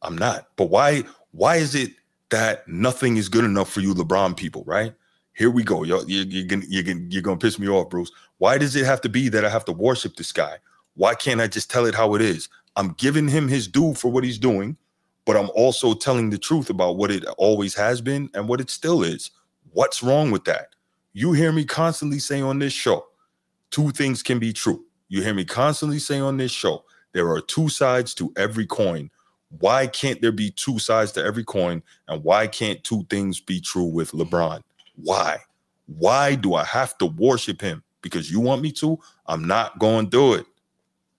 But why is it that nothing is good enough for you LeBron people, right? Here we go. You're gonna piss me off, Bruce. Why does it have to be that I have to worship this guy? Why can't I just tell it how it is? I'm giving him his due for what he's doing, but I'm also telling the truth about what it always has been and what it still is. What's wrong with that? You hear me constantly say on this show, two things can be true. You hear me constantly say on this show, there are two sides to every coin. Why can't there be two sides to every coin? And why can't two things be true with LeBron? Why? Why do I have to worship him? Because you want me to? I'm not going to do it.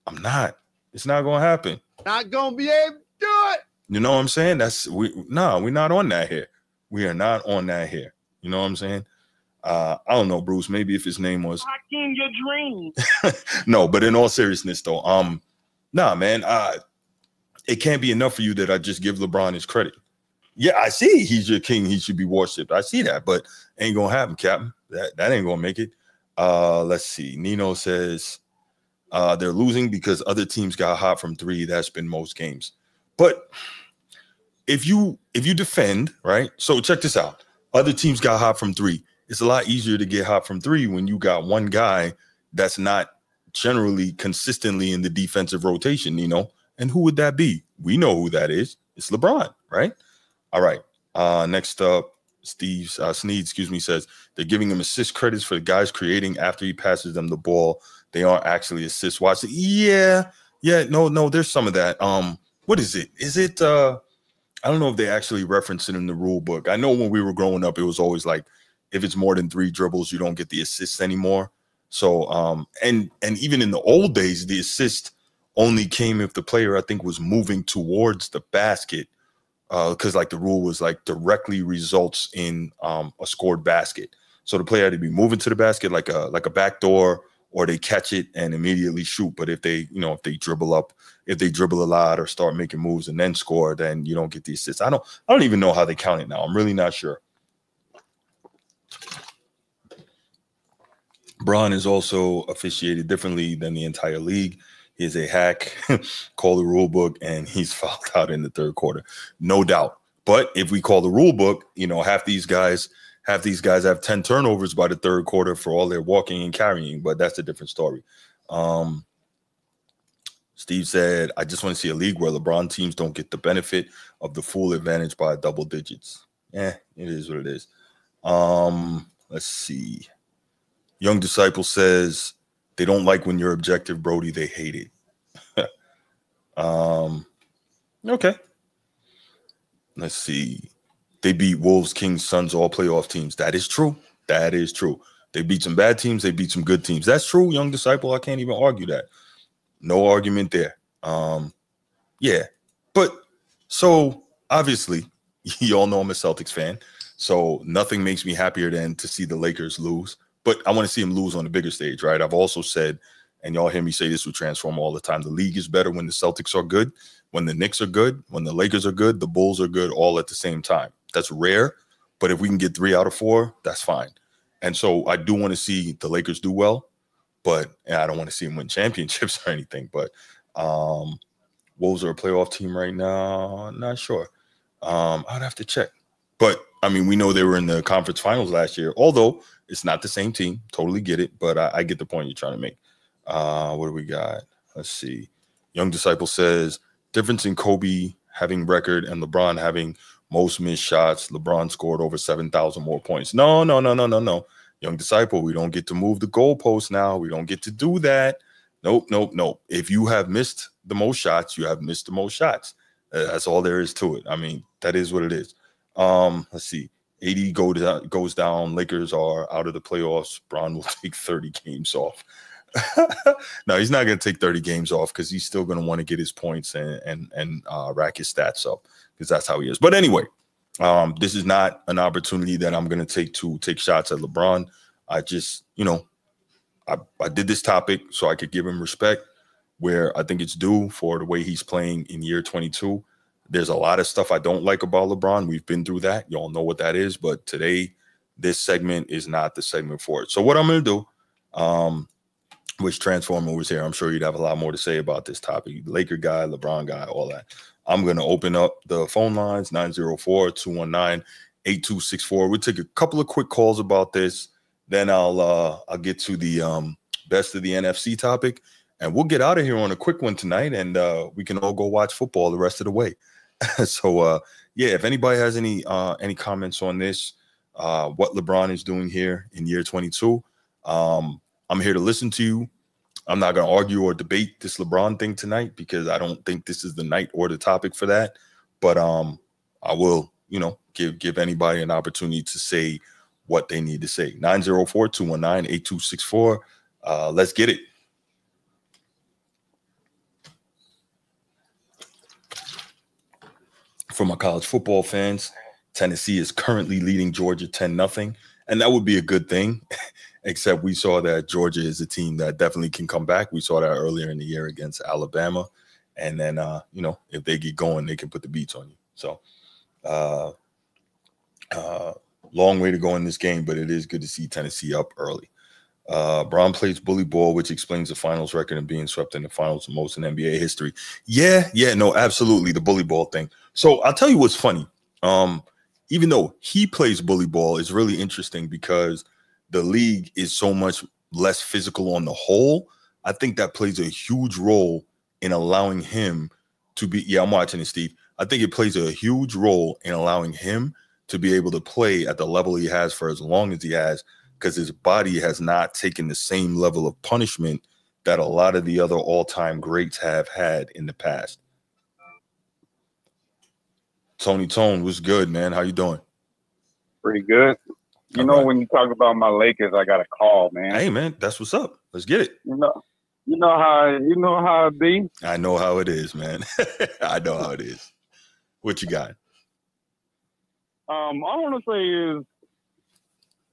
I'm not. It's not going to happen. Not going to be able to do it. You know what I'm saying? We're not on that here. We are not on that here. You know what I'm saying? I don't know, Bruce. Maybe if his name was in your dreams. No, but in all seriousness, though, nah, man, it can't be enough for you that I just give LeBron his credit. Yeah, I see he's your king. He should be worshipped. I see that, but ain't gonna happen, Captain. That ain't gonna make it. Let's see. Nino says they're losing because other teams got hot from three. That's been most games. But if you defend, right? So check this out. Other teams got hot from three. It's a lot easier to get hot from three when you got one guy that's not generally consistently in the defensive rotation, you know. And who would that be? We know who that is. It's LeBron, right? All right. Next up, Snead says they're giving him assist credits for the guys creating after he passes them the ball. They aren't actually assist watch. Yeah, no, there's some of that. What is it? Is it I don't know if they actually reference it in the rule book. I know when we were growing up, it was always like, if it's more than three dribbles, you don't get the assists anymore. So, and even in the old days, the assist only came if the player, I think, was moving towards the basket, because like the rule was like directly results in a scored basket. So the player had to be moving to the basket like a backdoor, or they catch it and immediately shoot. But if they, you know, if they dribble a lot or start making moves and then score, then you don't get the assists. I don't even know how they count it now. I'm really not sure. Bron is also officiated differently than the entire league. He is a hack, call the rule book, and he's fouled out in the third quarter. No doubt. But if we call the rule book, you know, half these guys have 10 turnovers by the third quarter for all their walking and carrying, but that's a different story. Steve said, I just want to see a league where LeBron teams don't get the benefit of the full advantage by double digits. It is what it is. Let's see. Young Disciple says they don't like when you're objective, Brody. They hate it. Okay. Let's see. They beat Wolves, Kings, Suns, all playoff teams. That is true. That is true. They beat some bad teams. They beat some good teams. That's true, Young Disciple. I can't even argue that. No argument there. Yeah. But so obviously, y'all know I'm a Celtics fan. So nothing makes me happier than to see the Lakers lose. But I want to see him lose on the bigger stage, right? I've also said, and y'all hear me say this with Transform all the time, the league is better when the Celtics are good, when the Knicks are good, when the Lakers are good, the Bulls are good, all at the same time. That's rare, but if we can get 3 out of 4, that's fine. And so I do want to see the Lakers do well, but I don't want to see them win championships or anything. But Wolves are a playoff team right now. I'm not sure. I'd have to check. But I mean, we know they were in the conference finals last year, although it's not the same team. Totally get it, but I get the point you're trying to make. What do we got? Let's see. Young Disciple says, difference in Kobe having record and LeBron having most missed shots. LeBron scored over 7,000 more points. No, no, no, no, no, no. Young Disciple, we don't get to move the goalposts now. We don't get to do that. Nope, nope, nope. If you have missed the most shots, you have missed the most shots. That's all there is to it. I mean, that is what it is. Let's see. AD goes down. Lakers are out of the playoffs. Bron will take 30 games off. No, he's not going to take 30 games off because he's still going to want to get his points and rack his stats up because that's how he is. But anyway, this is not an opportunity that I'm going to take shots at LeBron. I just, you know, I did this topic so I could give him respect where I think it's due for the way he's playing in year 22. There's a lot of stuff I don't like about LeBron. We've been through that. Y'all know what that is. But today, this segment is not the segment for it. So what I'm going to do, which Transformer was here, I'm sure you'd have a lot more to say about this topic. Laker guy, LeBron guy, all that. I'm going to open up the phone lines, 904-219-8264. We'll take a couple of quick calls about this. Then I'll get to the best of the NFC topic, and we'll get out of here on a quick one tonight, and we can all go watch football the rest of the way. So, yeah, if anybody has any comments on this, what LeBron is doing here in year 22, I'm here to listen to you. I'm not going to argue or debate this LeBron thing tonight because I don't think this is the night or the topic for that. But I will, you know, give anybody an opportunity to say what they need to say. 904-219-8264. Let's get it. For my college football fans, Tennessee is currently leading Georgia 10-0, and that would be a good thing, except we saw that Georgia is a team that definitely can come back. We saw that earlier in the year against Alabama, and then, you know, if they get going, they can put the beats on you. So, long way to go in this game, but it is good to see Tennessee up early. Bron plays bully ball, which explains the finals record and being swept in the finals the most in NBA history. Yeah, yeah, no, absolutely, the bully ball thing. So I'll tell you what's funny. Even though he plays bully ball, it's really interesting because the league is so much less physical on the whole. I think that plays a huge role in allowing him to be – yeah, I'm watching it, Steve. I think it plays a huge role in allowing him to be able to play at the level he has for as long as he has, because his body has not taken the same level of punishment that a lot of the other all-time greats have had in the past. Tony Tone, what's good, man? How you doing? Pretty good. You all know, right. When you talk about my Lakers, I got a call, man. Hey, man, that's what's up. Let's get it. You know how it be? I know how it is, man. I know how it is. What you got? I want to say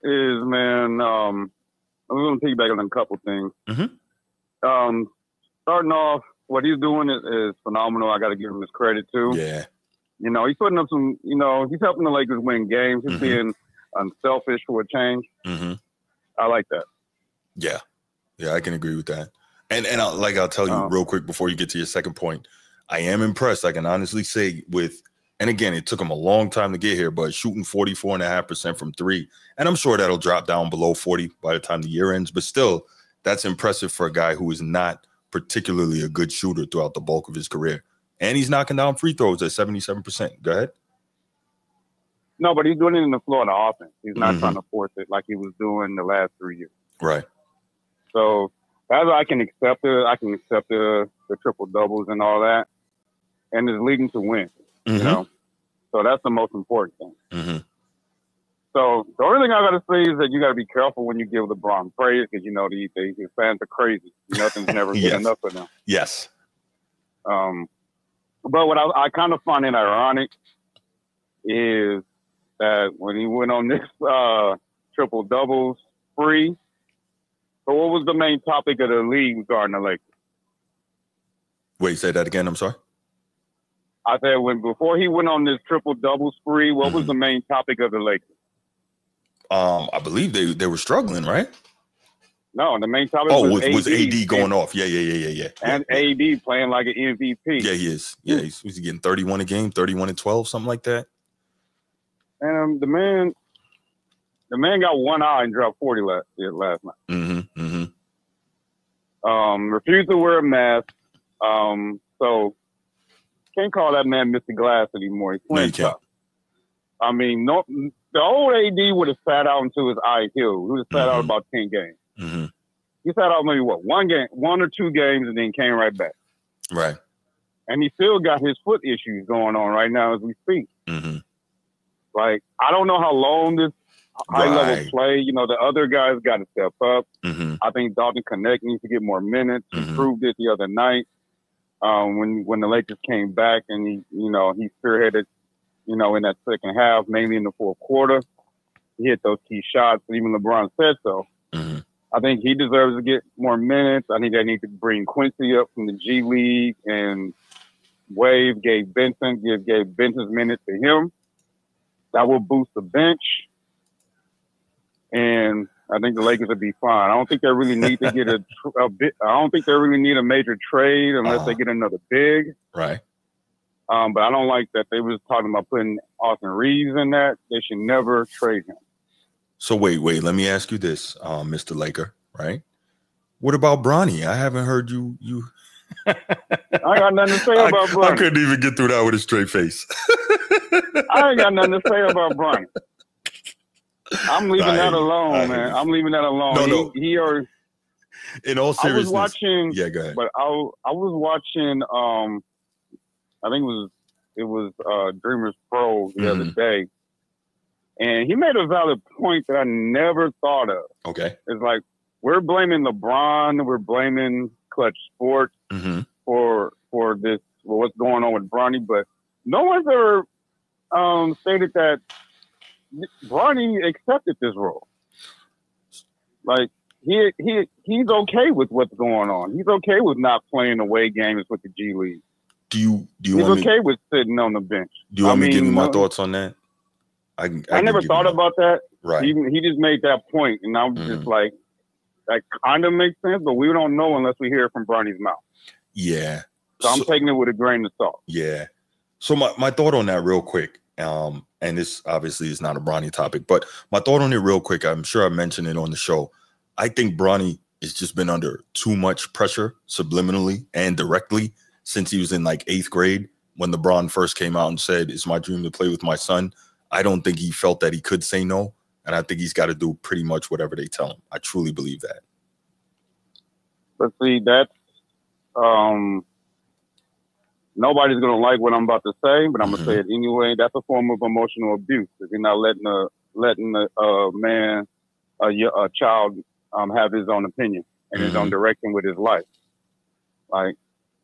is man, I'm going to piggyback on a couple things. Mm-hmm. Starting off, what he's doing is phenomenal. I got to give him his credit too. Yeah, you know, he's putting up some. You know, he's helping the Lakers win games. He's mm-hmm. being unselfish for a change. Mm-hmm. I like that. Yeah, yeah, I can agree with that. And I'll tell you real quick before you get to your second point, I am impressed. I can honestly say with. And again, it took him a long time to get here, but shooting 44.5% from three. And I'm sure that'll drop down below 40 by the time the year ends. But still, that's impressive for a guy who is not particularly a good shooter throughout the bulk of his career. And he's knocking down free throws at 77%. Go ahead. No, but he's doing it in the Florida offense. He's not mm-hmm. trying to force it like he was doing the last 3 years. Right. So as I can accept the triple doubles and all that. And it's leading to win. Mm-hmm. You know, so that's the most important thing. Mm-hmm. So the only thing I gotta say is that you gotta be careful when you give LeBron praise, because you know his fans are crazy. Nothing's never good yes. enough for them. Yes. But what I kind of find it ironic is that when he went on this triple doubles spree, so what was the main topic of the league regarding the Lakers? Wait, say that again. I'm sorry. I said, before he went on this triple-double spree, what was the main topic of the Lakers? I believe they were struggling, right? No, the main topic was AD going off. Yeah. And AD playing like an MVP. Yeah, he is. Yeah, he's getting 31 a game, 31 and 12, something like that. And the man got one eye and dropped 40 last night. Mm-hmm, mm-hmm. Refused to wear a mask. So can't call that man Mr. Glass anymore. He's playing tough. I mean, no, the old AD would have sat out until his eye healed. He would have sat out about 10 games. Mm-hmm. He sat out maybe one or two games, and then came right back. Right. And he still got his foot issues going on right now as we speak. Mm-hmm. Like, I don't know how long this high-level play, you know, the other guys got to step up. Mm-hmm. I think Dalton Connect needs to get more minutes. Mm-hmm. He proved it the other night when the Lakers came back, and he spearheaded, in that second half, mainly in the fourth quarter. He hit those key shots. Even LeBron said so. Mm-hmm. I think he deserves to get more minutes. I think they need to bring Quincy up from the G League and waive Gabe Benson, give Gabe Benson's minutes to him. That will boost the bench. And I think the Lakers will be fine. I don't think they really need to get I don't think they really need a major trade unless they get another big. Right. But I don't like that they was talking about putting Austin Reeves in that. They should never trade him. So wait. Let me ask you this, Mr. Laker. Right? What about Bronny? I haven't heard you. I got nothing to say about Bronny. I couldn't even get through that with a straight face. I ain't got nothing to say about Bronny. I'm leaving that alone, man. I'm leaving that alone. No. In all seriousness, go ahead. But I was watching. I think it was Dreamers Pro the other day, and he made a valid point that I never thought of. Okay, it's like we're blaming LeBron, we're blaming Clutch Sports for this what's going on with Bronny, but no one's ever stated that Bronny accepted this role. Like he's okay with what's going on. He's okay with not playing away games with the G League. Do you He's okay with sitting on the bench. Do you want me to give you my thoughts on that? I never thought about that. Right. He just made that point, and I'm just like, that kind of makes sense, but we don't know unless we hear it from Bronny's mouth. Yeah. So I'm taking it with a grain of salt. Yeah. So my thought on that real quick, and this obviously is not a Bronny topic, but my thought on it real quick, I'm sure I mentioned it on the show. I think Bronny has just been under too much pressure subliminally and directly since he was in like 8th grade when LeBron first came out and said, "It's my dream to play with my son." I don't think he felt that he could say no. And I think he's got to do pretty much whatever they tell him. I truly believe that. But see, that's nobody's going to like what I'm about to say, but I'm going to say it anyway. That's a form of emotional abuse. If you're not letting a child have his own opinion and his own direction with his life. Like,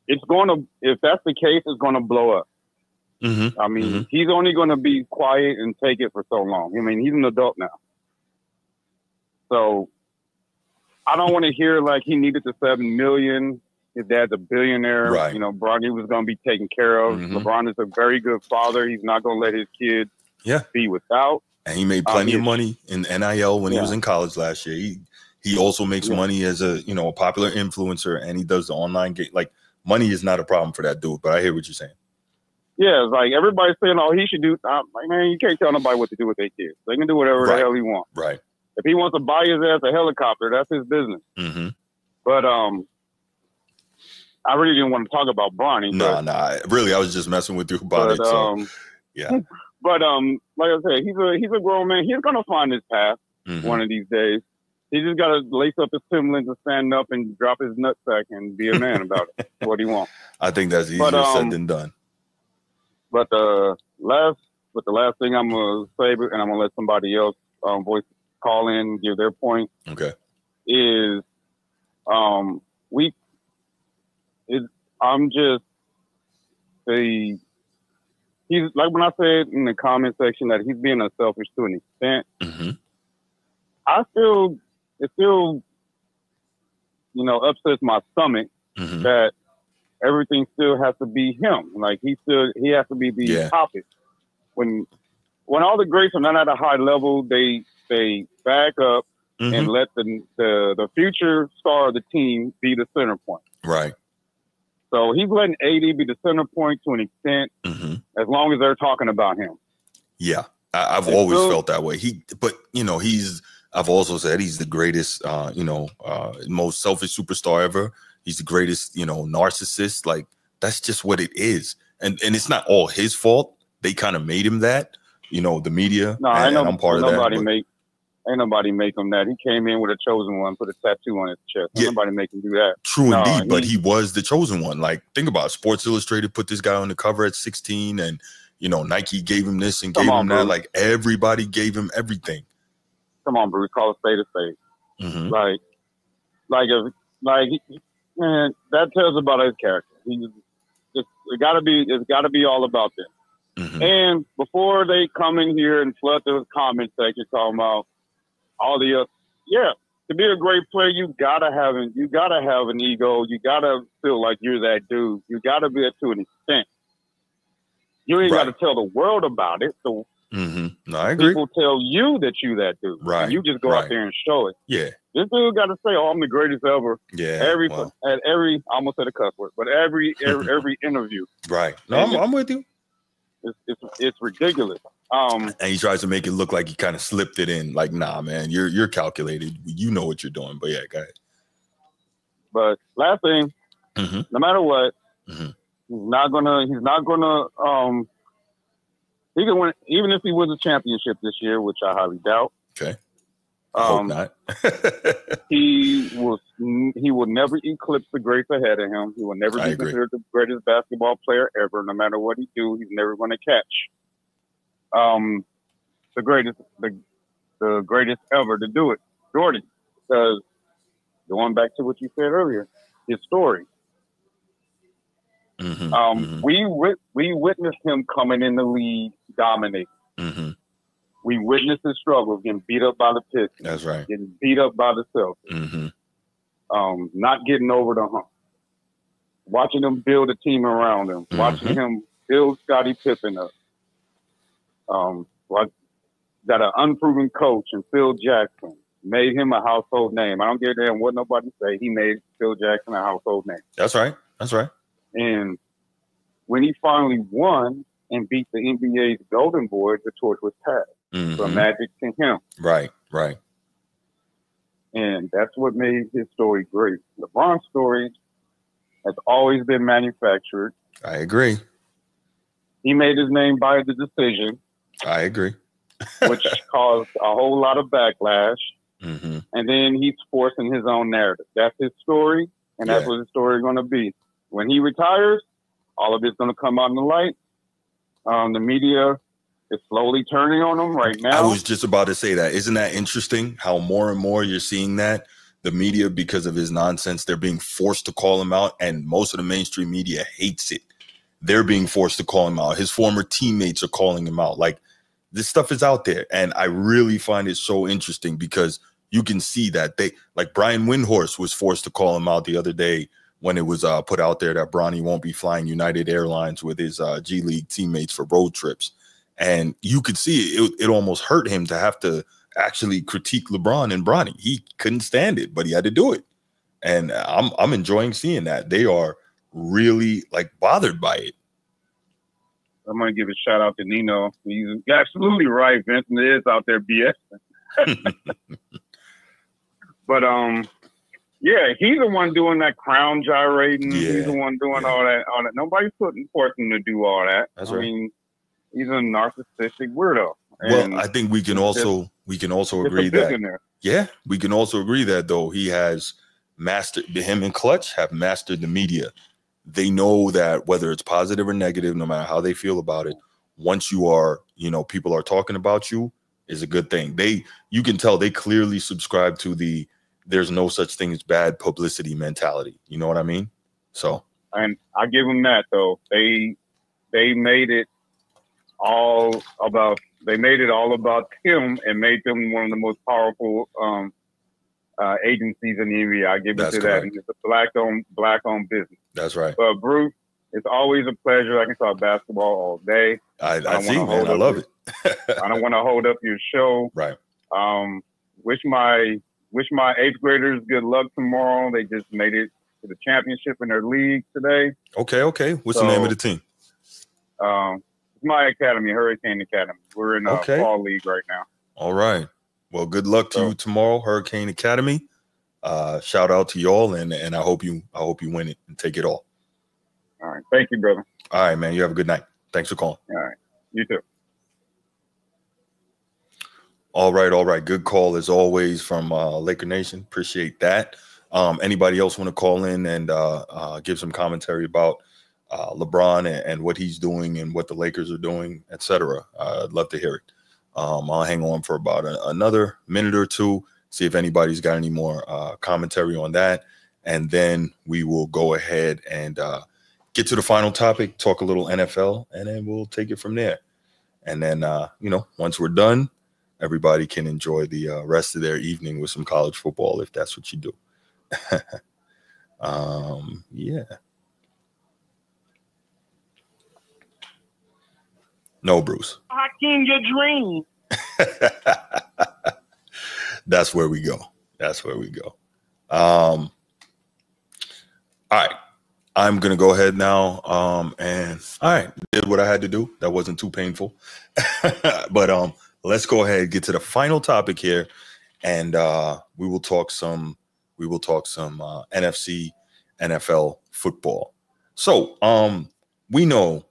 it's going to, if that's the case, it's going to blow up. Mm-hmm. I mean, he's only going to be quiet and take it for so long. I mean, he's an adult now. So I don't want to hear like he needed the $7 million. His dad's a billionaire. Right. You know, Bronny was going to be taken care of. LeBron is a very good father. He's not going to let his kids be without. And he made plenty of money in NIL when he was in college last year. He also makes money as a popular influencer, and he does the online game. Like, money is not a problem for that dude, but I hear what you're saying. Yeah, it's like everybody's saying, "Oh, he should do." I'm like, man, you can't tell nobody what to do with their kids. They can do whatever the hell he wants. Right. If he wants to buy his ass a helicopter, that's his business. Mm-hmm. But I really didn't want to talk about Bronny. No, really, I was just messing with you about it. Like I said, he's a grown man. He's gonna find his path one of these days. He just gotta lace up his Timberlands and stand up and drop his nutsack and be a man about it. What he wants. I think that's easier said than done. But the last thing I'm gonna say, and I'm gonna let somebody else call in, give their point. Okay. Is he's like when I said in the comment section that he's being unselfish to an extent. Mm-hmm. It still upsets my stomach that everything still has to be him. Like he has to be the topic. When all the greats are not at a high level, they back up and let the future star of the team be the center point. Right. So he's letting AD be the center point to an extent, as long as they're talking about him. Yeah. I've always felt that way. I've also said he's the greatest, most selfish superstar ever. He's the greatest, narcissist. Like, that's just what it is. And it's not all his fault. They kind of made him that, the media. No, I know. I'm part of that. Ain't nobody make him that. He came in with a chosen one, put a tattoo on his chest. Yeah, nobody make him do that. True, indeed, but he was the chosen one. Like, think about it. Sports Illustrated put this guy on the cover at 16, and, Nike gave him this and gave him that. Like, everybody gave him everything. Come on, Bruce. Call a spade a spade. Mm-hmm. Man, that tells about his character. It's got to be all about them. Mm-hmm. And before they come in here and flood the comment section talking about all the other, to be a great player, you gotta have an ego. You gotta feel like you're that dude. You gotta be it to an extent. You ain't gotta tell the world about it. So mm-hmm. No, I agree. People tell you that you that dude. Right. And you just go out there and show it. Yeah. This dude got to say, "Oh, I'm the greatest ever." Yeah. I almost said a cuss word, but every interview. Right. No, I'm with you. It's ridiculous. And he tries to make it look like he kind of slipped it in. Like, nah, man, you're calculated. You know what you're doing. But yeah, go ahead. But last thing, mm-hmm. no matter what, mm-hmm. He can win, even if he wins a championship this year, which I highly doubt. Okay. I hope not. He will never eclipse the greats ahead of him. He will never be considered the greatest basketball player ever. No matter what he do, he's never going to catch the greatest ever to do it, Jordan. Because going back to what you said earlier, his story. Mm-hmm, mm-hmm. We witnessed him coming in the league, dominating. Mm-hmm. We witnessed his struggle, getting beat up by the Pistons. That's right. Getting beat up by the Celtics. Mm-hmm. Not getting over the hump. Watching him build a team around him. Mm-hmm. Watching him build Scottie Pippen up. Got an unproven coach in Phil Jackson. Made him a household name. I don't give a damn what nobody say. He made Phil Jackson a household name. That's right. That's right. And when he finally won and beat the NBA's Golden Boy, the torch was passed. Mm-hmm. From Magic to him. Right, right. And that's what made his story great. LeBron's story has always been manufactured. I agree. He made his name by the decision. I agree. Which caused a whole lot of backlash. Mm-hmm. And then he's forcing his own narrative. That's his story, and that's what his story is going to be. When he retires, all of it's going to come out in the light. The media is slowly turning on him right now. I was just about to say that. Isn't that interesting how more and more you're seeing that? The media, because of his nonsense, they're being forced to call him out, and most of the mainstream media hates it. They're being forced to call him out. His former teammates are calling him out. Like, this stuff is out there, and I really find it so interesting because you can see that. Like, Brian Windhorst was forced to call him out the other day when it was put out there that Bronny won't be flying United Airlines with his G League teammates for road trips. And you could see it almost hurt him to have to actually critique LeBron and Bronny. He couldn't stand it, but he had to do it. And I'm enjoying seeing that. They are really, like, bothered by it. I'm going to give a shout out to Nino. He's absolutely right. Vincent is out there BSing. But, yeah, he's the one doing that crown gyrating. Yeah, he's the one doing all that. Nobody's forcing him to do all that. That's right. I mean, he's a narcissistic weirdo. Well, I think we can also agree that. Yeah, we can also agree that, though, he has mastered, him and Clutch have mastered the media. They know that whether it's positive or negative, no matter how they feel about it, once you are, people are talking about you, is a good thing. You can tell they clearly subscribe to the there's no such thing as bad publicity mentality. You know what I mean? So, and I give them that, though. They made it all about him and made them one of the most powerful agencies in the NBA. I give it to that. And it's a black owned business. That's right. But Bruce, it's always a pleasure. I can talk basketball all day. I see, man. I love it. I don't want to hold up your show. Right. Wish my 8th graders good luck tomorrow. They just made it to the championship in their league today. Okay. What's the name of the team? my academy, Hurricane Academy. We're in a fall league right now. All right. Well, good luck to you tomorrow, Hurricane Academy. Shout out to y'all, and I hope you win it and take it all. All right. Thank you, brother. All right, man. You have a good night. Thanks for calling. All right. You too. All right. All right. Good call as always from Laker Nation. Appreciate that. Anybody else want to call in and give some commentary about LeBron and what he's doing and what the Lakers are doing, etc.? I'd love to hear it. I'll hang on for about another minute or two, see if anybody's got any more commentary on that. And then we will go ahead and get to the final topic, talk a little NFL, and then we'll take it from there. And then, you know, once we're done, everybody can enjoy the rest of their evening with some college football, if that's what you do. Yeah. No, Bruce. Hakeem, your dream. That's where we go. That's where we go. All right. I'm going to go ahead now. And all right. Did what I had to do. That wasn't too painful. But let's go ahead, get to the final topic here. And we will talk some NFC, NFL football. So we know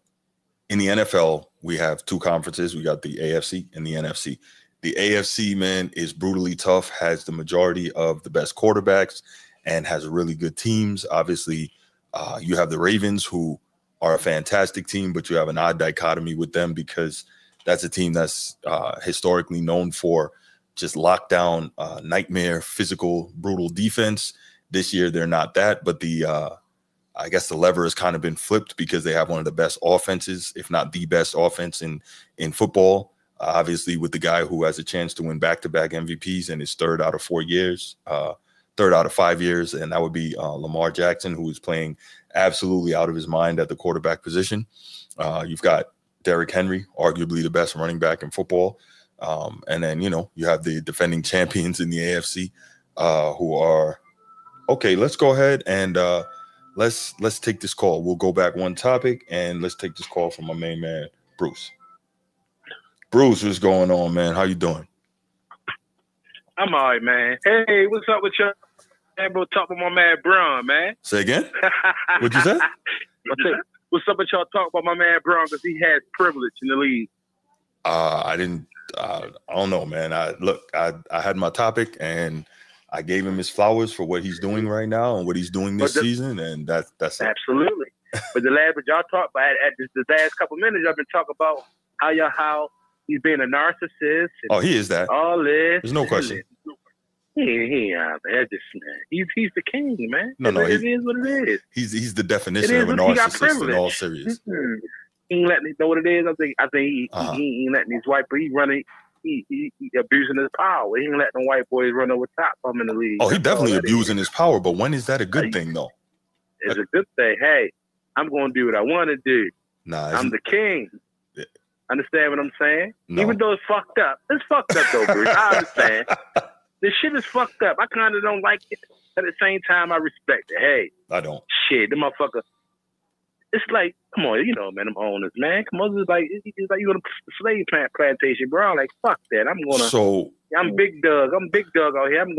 in the NFL, we have two conferences. We got the AFC and the NFC. The AFC, man, is brutally tough, has the majority of the best quarterbacks and has really good teams. Obviously, you have the Ravens, who are a fantastic team, but you have an odd dichotomy with them because that's a team that's historically known for just lockdown, nightmare, physical, brutal defense. This year, they're not that, but the I guess the lever has kind of been flipped because they have one of the best offenses, if not the best offense in football. Obviously, with the guy who has a chance to win back-to-back MVPs in his third out of 5 years, and that would be Lamar Jackson, who is playing absolutely out of his mind at the quarterback position. You've got Derrick Henry, arguably the best running back in football. And then, you know, you have the defending champions in the AFC who are – okay, let's go ahead and let's take this call. We'll go back one topic, and let's take this call from my main man, Bruce. Bruce, what's going on, man? How you doing? I'm all right, man. Hey, what's up with y'all? I'm going to talk with my man, Bron, man. Say again? What'd you say? What's up with y'all talk about my man, Bron, because he has privilege in the league? I don't know, man. I had my topic, and I gave him his flowers for what he's doing right now and what he's doing this season, and that's absolutely. But the last, y'all talked about at the last couple minutes, y'all been talking about how he's being a narcissist. Oh, he is that. All this. There's no question. He's the king, man. No, it is what it is. He's the definition of a narcissist in all seriousness. Mm-hmm. He ain't letting me know what it is. I think he ain't letting his white, but he running. He abusing his power. He ain't letting white boys run over top of him in the league. Oh, he definitely abusing his power. But when is that a good thing, though? It's a good thing. Hey, I'm going to do what I want to do. Nah, I'm the king. Yeah. Understand what I'm saying? No. Even though it's fucked up. It's fucked up, though, Bruce. I understand. This shit is fucked up. I kind of don't like it. At the same time, I respect it. Hey. I don't. Shit, the motherfucker. It's like, come on, you know, man, I'm owners, man. Come on, it's like you're on a slave plantation, bro. Like, fuck that. I'm Big Doug. I'm Big Doug out here. I'm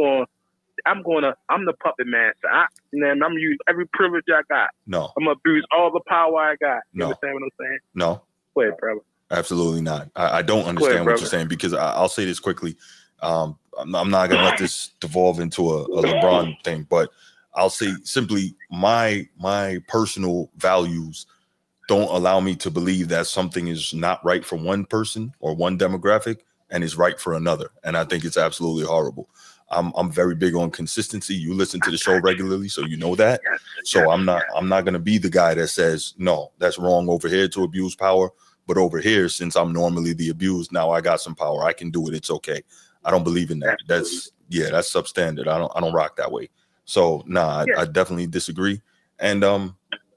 the puppet master. And I'm using every privilege I got. No. I'm going to abuse all the power I got. You understand what I'm saying? No. Go ahead, brother. Absolutely not. I don't understand what you're saying, because I'll say this quickly. I'm not going to let this devolve into a LeBron thing, but I'll say simply my personal values don't allow me to believe that something is not right for one person or one demographic and is right for another. And I think it's absolutely horrible. I'm very big on consistency. You listen to the show regularly, so you know that. So I'm not going to be the guy that says, no, that's wrong over here to abuse power. But over here, since I'm normally the abused, now I got some power. I can do it. It's okay. I don't believe in that. That's substandard. I don't rock that way. So I definitely disagree, and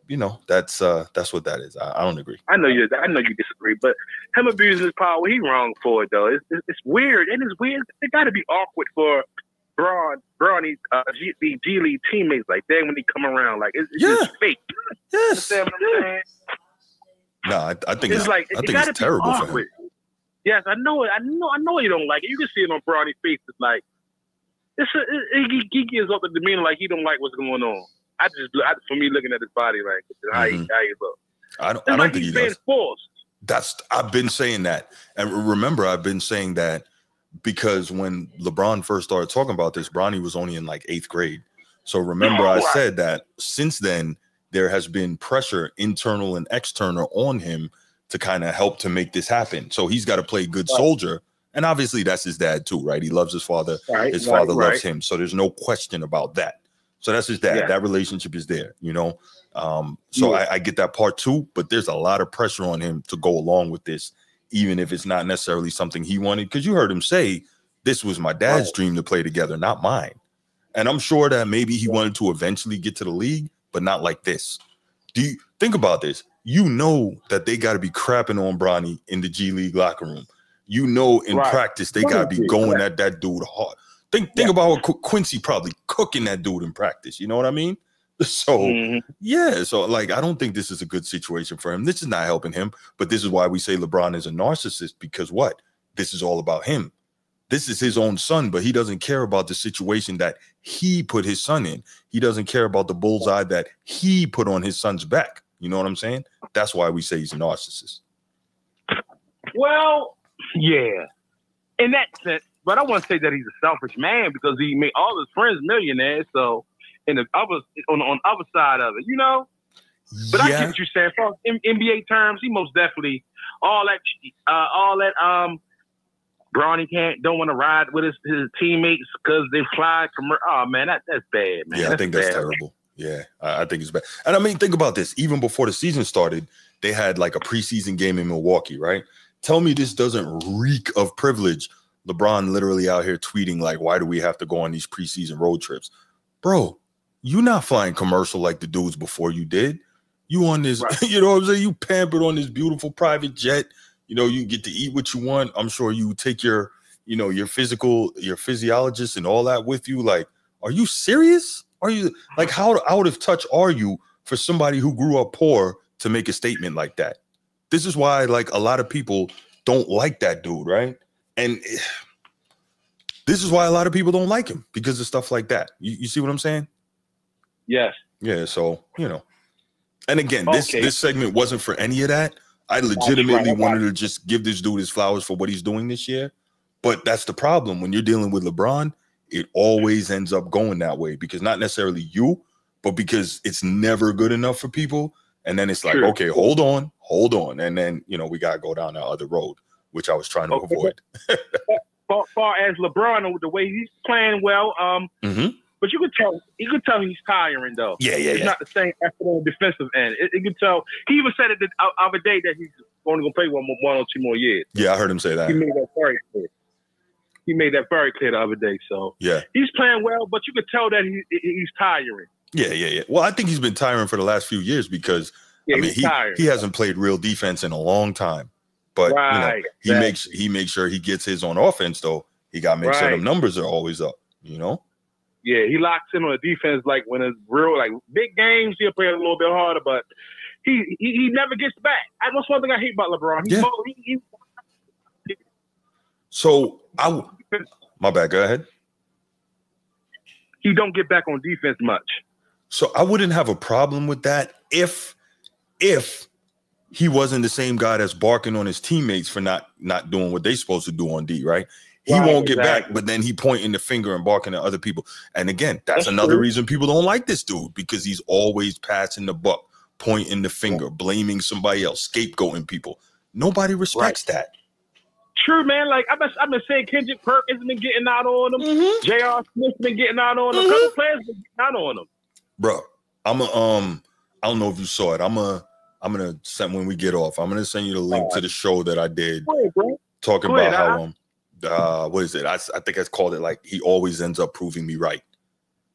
you know, that's what that is. I don't agree. I know you disagree, but him abusing his power, he wrong for it though. It's weird, and it's weird. It got to be awkward for Bronny's G League teammates like that when they come around. Like it's just fake. Yes. You know what I'm saying? No, I think it's like, I think it's terrible for him. Yes, I know it. I know you don't like it. You can see it on Bronny's face. It's like he gives up the demeanor, like he don't like what's going on. For me, looking at his body language, how he looks. I don't think he's being forced. I've been saying that, and remember, I've been saying that because when LeBron first started talking about this, Bronny was only in like 8th grade. So remember, I said that since then there has been pressure, internal and external, on him to kind of help to make this happen. So he's got to play good soldier, and obviously that's his dad too, right? He loves his father. His father loves him, so there's no question about that. So that's his dad. Yeah. That relationship is there, you know. I get that part too, but there's a lot of pressure on him to go along with this, even if it's not necessarily something he wanted. Because you heard him say, this was my dad's dream to play together, not mine. And I'm sure that maybe he wanted to eventually get to the league, but not like this. Do you think about this? You know that they got to be crapping on Bronny in the G League locker room. You know, in practice, they got to be going at that dude hard. Think about what Quincy probably cooking that dude in practice. You know what I mean? So, so like, I don't think this is a good situation for him. This is not helping him, but this is why we say LeBron is a narcissist, because what? This is all about him. This is his own son, but he doesn't care about the situation that he put his son in. He doesn't care about the bullseye that he put on his son's back. You know what I'm saying? That's why we say he's a narcissist. Well, yeah, in that sense. But I want to say that he's a selfish man because he made all his friends millionaires. So, and the other on the other side of it, you know. But I get what you're saying. For NBA terms, he most definitely Bronny don't want to ride with his teammates because they fly. Oh man, that's bad, man. Yeah, I think that's terrible. Yeah, I think it's bad. And I mean, think about this. Even before the season started, they had like a preseason game in Milwaukee, right? Tell me this doesn't reek of privilege. LeBron literally out here tweeting like, why do we have to go on these preseason road trips? Bro, you not flying commercial like the dudes before you did. You on this, you know what I'm saying? You pampered on this beautiful private jet. You know, you get to eat what you want. I'm sure you take your, you know, your physiologist and all that with you. Like, are you serious? Are you like, how out of touch are you for somebody who grew up poor to make a statement like that? This is why like a lot of people don't like that dude, right? And this is why a lot of people don't like him, because of stuff like that. You see what I'm saying? Yes. Yeah. So, you know, and again, this segment wasn't for any of that. I legitimately wanted to just give this dude his flowers for what he's doing this year. But that's the problem. When you're dealing with LeBron, it always ends up going that way, because not necessarily you, but because it's never good enough for people. And then it's like, okay, hold on. And then, you know, we got to go down the other road, which I was trying to avoid. Far as LeBron, the way he's playing well, but you could tell he's tiring though. Yeah. It's not the same effort on the defensive end. You could tell. He even said it the other day that he's only gonna play one or two more years. Yeah, I heard him say that. He made that very clear. The other day. So yeah, he's playing well, but you could tell that he's tiring. Yeah. Well, I think he's been tiring for the last few years because I mean he hasn't played real defense in a long time. But you know, he makes sure he gets his on offense though. He got to make sure them numbers are always up, you know? Yeah, he locks in on the defense. Like when it's real, like big games, he'll play a little bit harder, but he never gets back. That's one thing I hate about LeBron. My bad, go ahead. He don't get back on defense much. So I wouldn't have a problem with that if he wasn't the same guy that's barking on his teammates for not doing what they're supposed to do on D, right? He won't get back, but then he pointing the finger and barking at other people. And again, that's another reason people don't like this dude, because he's always passing the buck, pointing the finger, blaming somebody else, scapegoating people. Nobody respects that. True, man. Like I've been saying, Kendrick Perkins been getting out on him. J.R. Smith been getting out on him. A couple players been getting out on him. Bro, I don't know if you saw it. When we get off, I'm gonna send you the link to the show that I did talking about how what is it? I think I called it like he always ends up proving me right,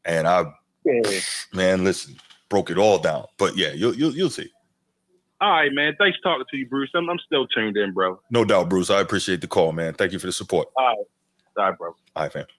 and broke it all down. But yeah, you'll see. All right, man. Thanks for talking to you, Bruce. I'm still tuned in, bro. No doubt, Bruce. I appreciate the call, man. Thank you for the support. All right, bro. All right, fam.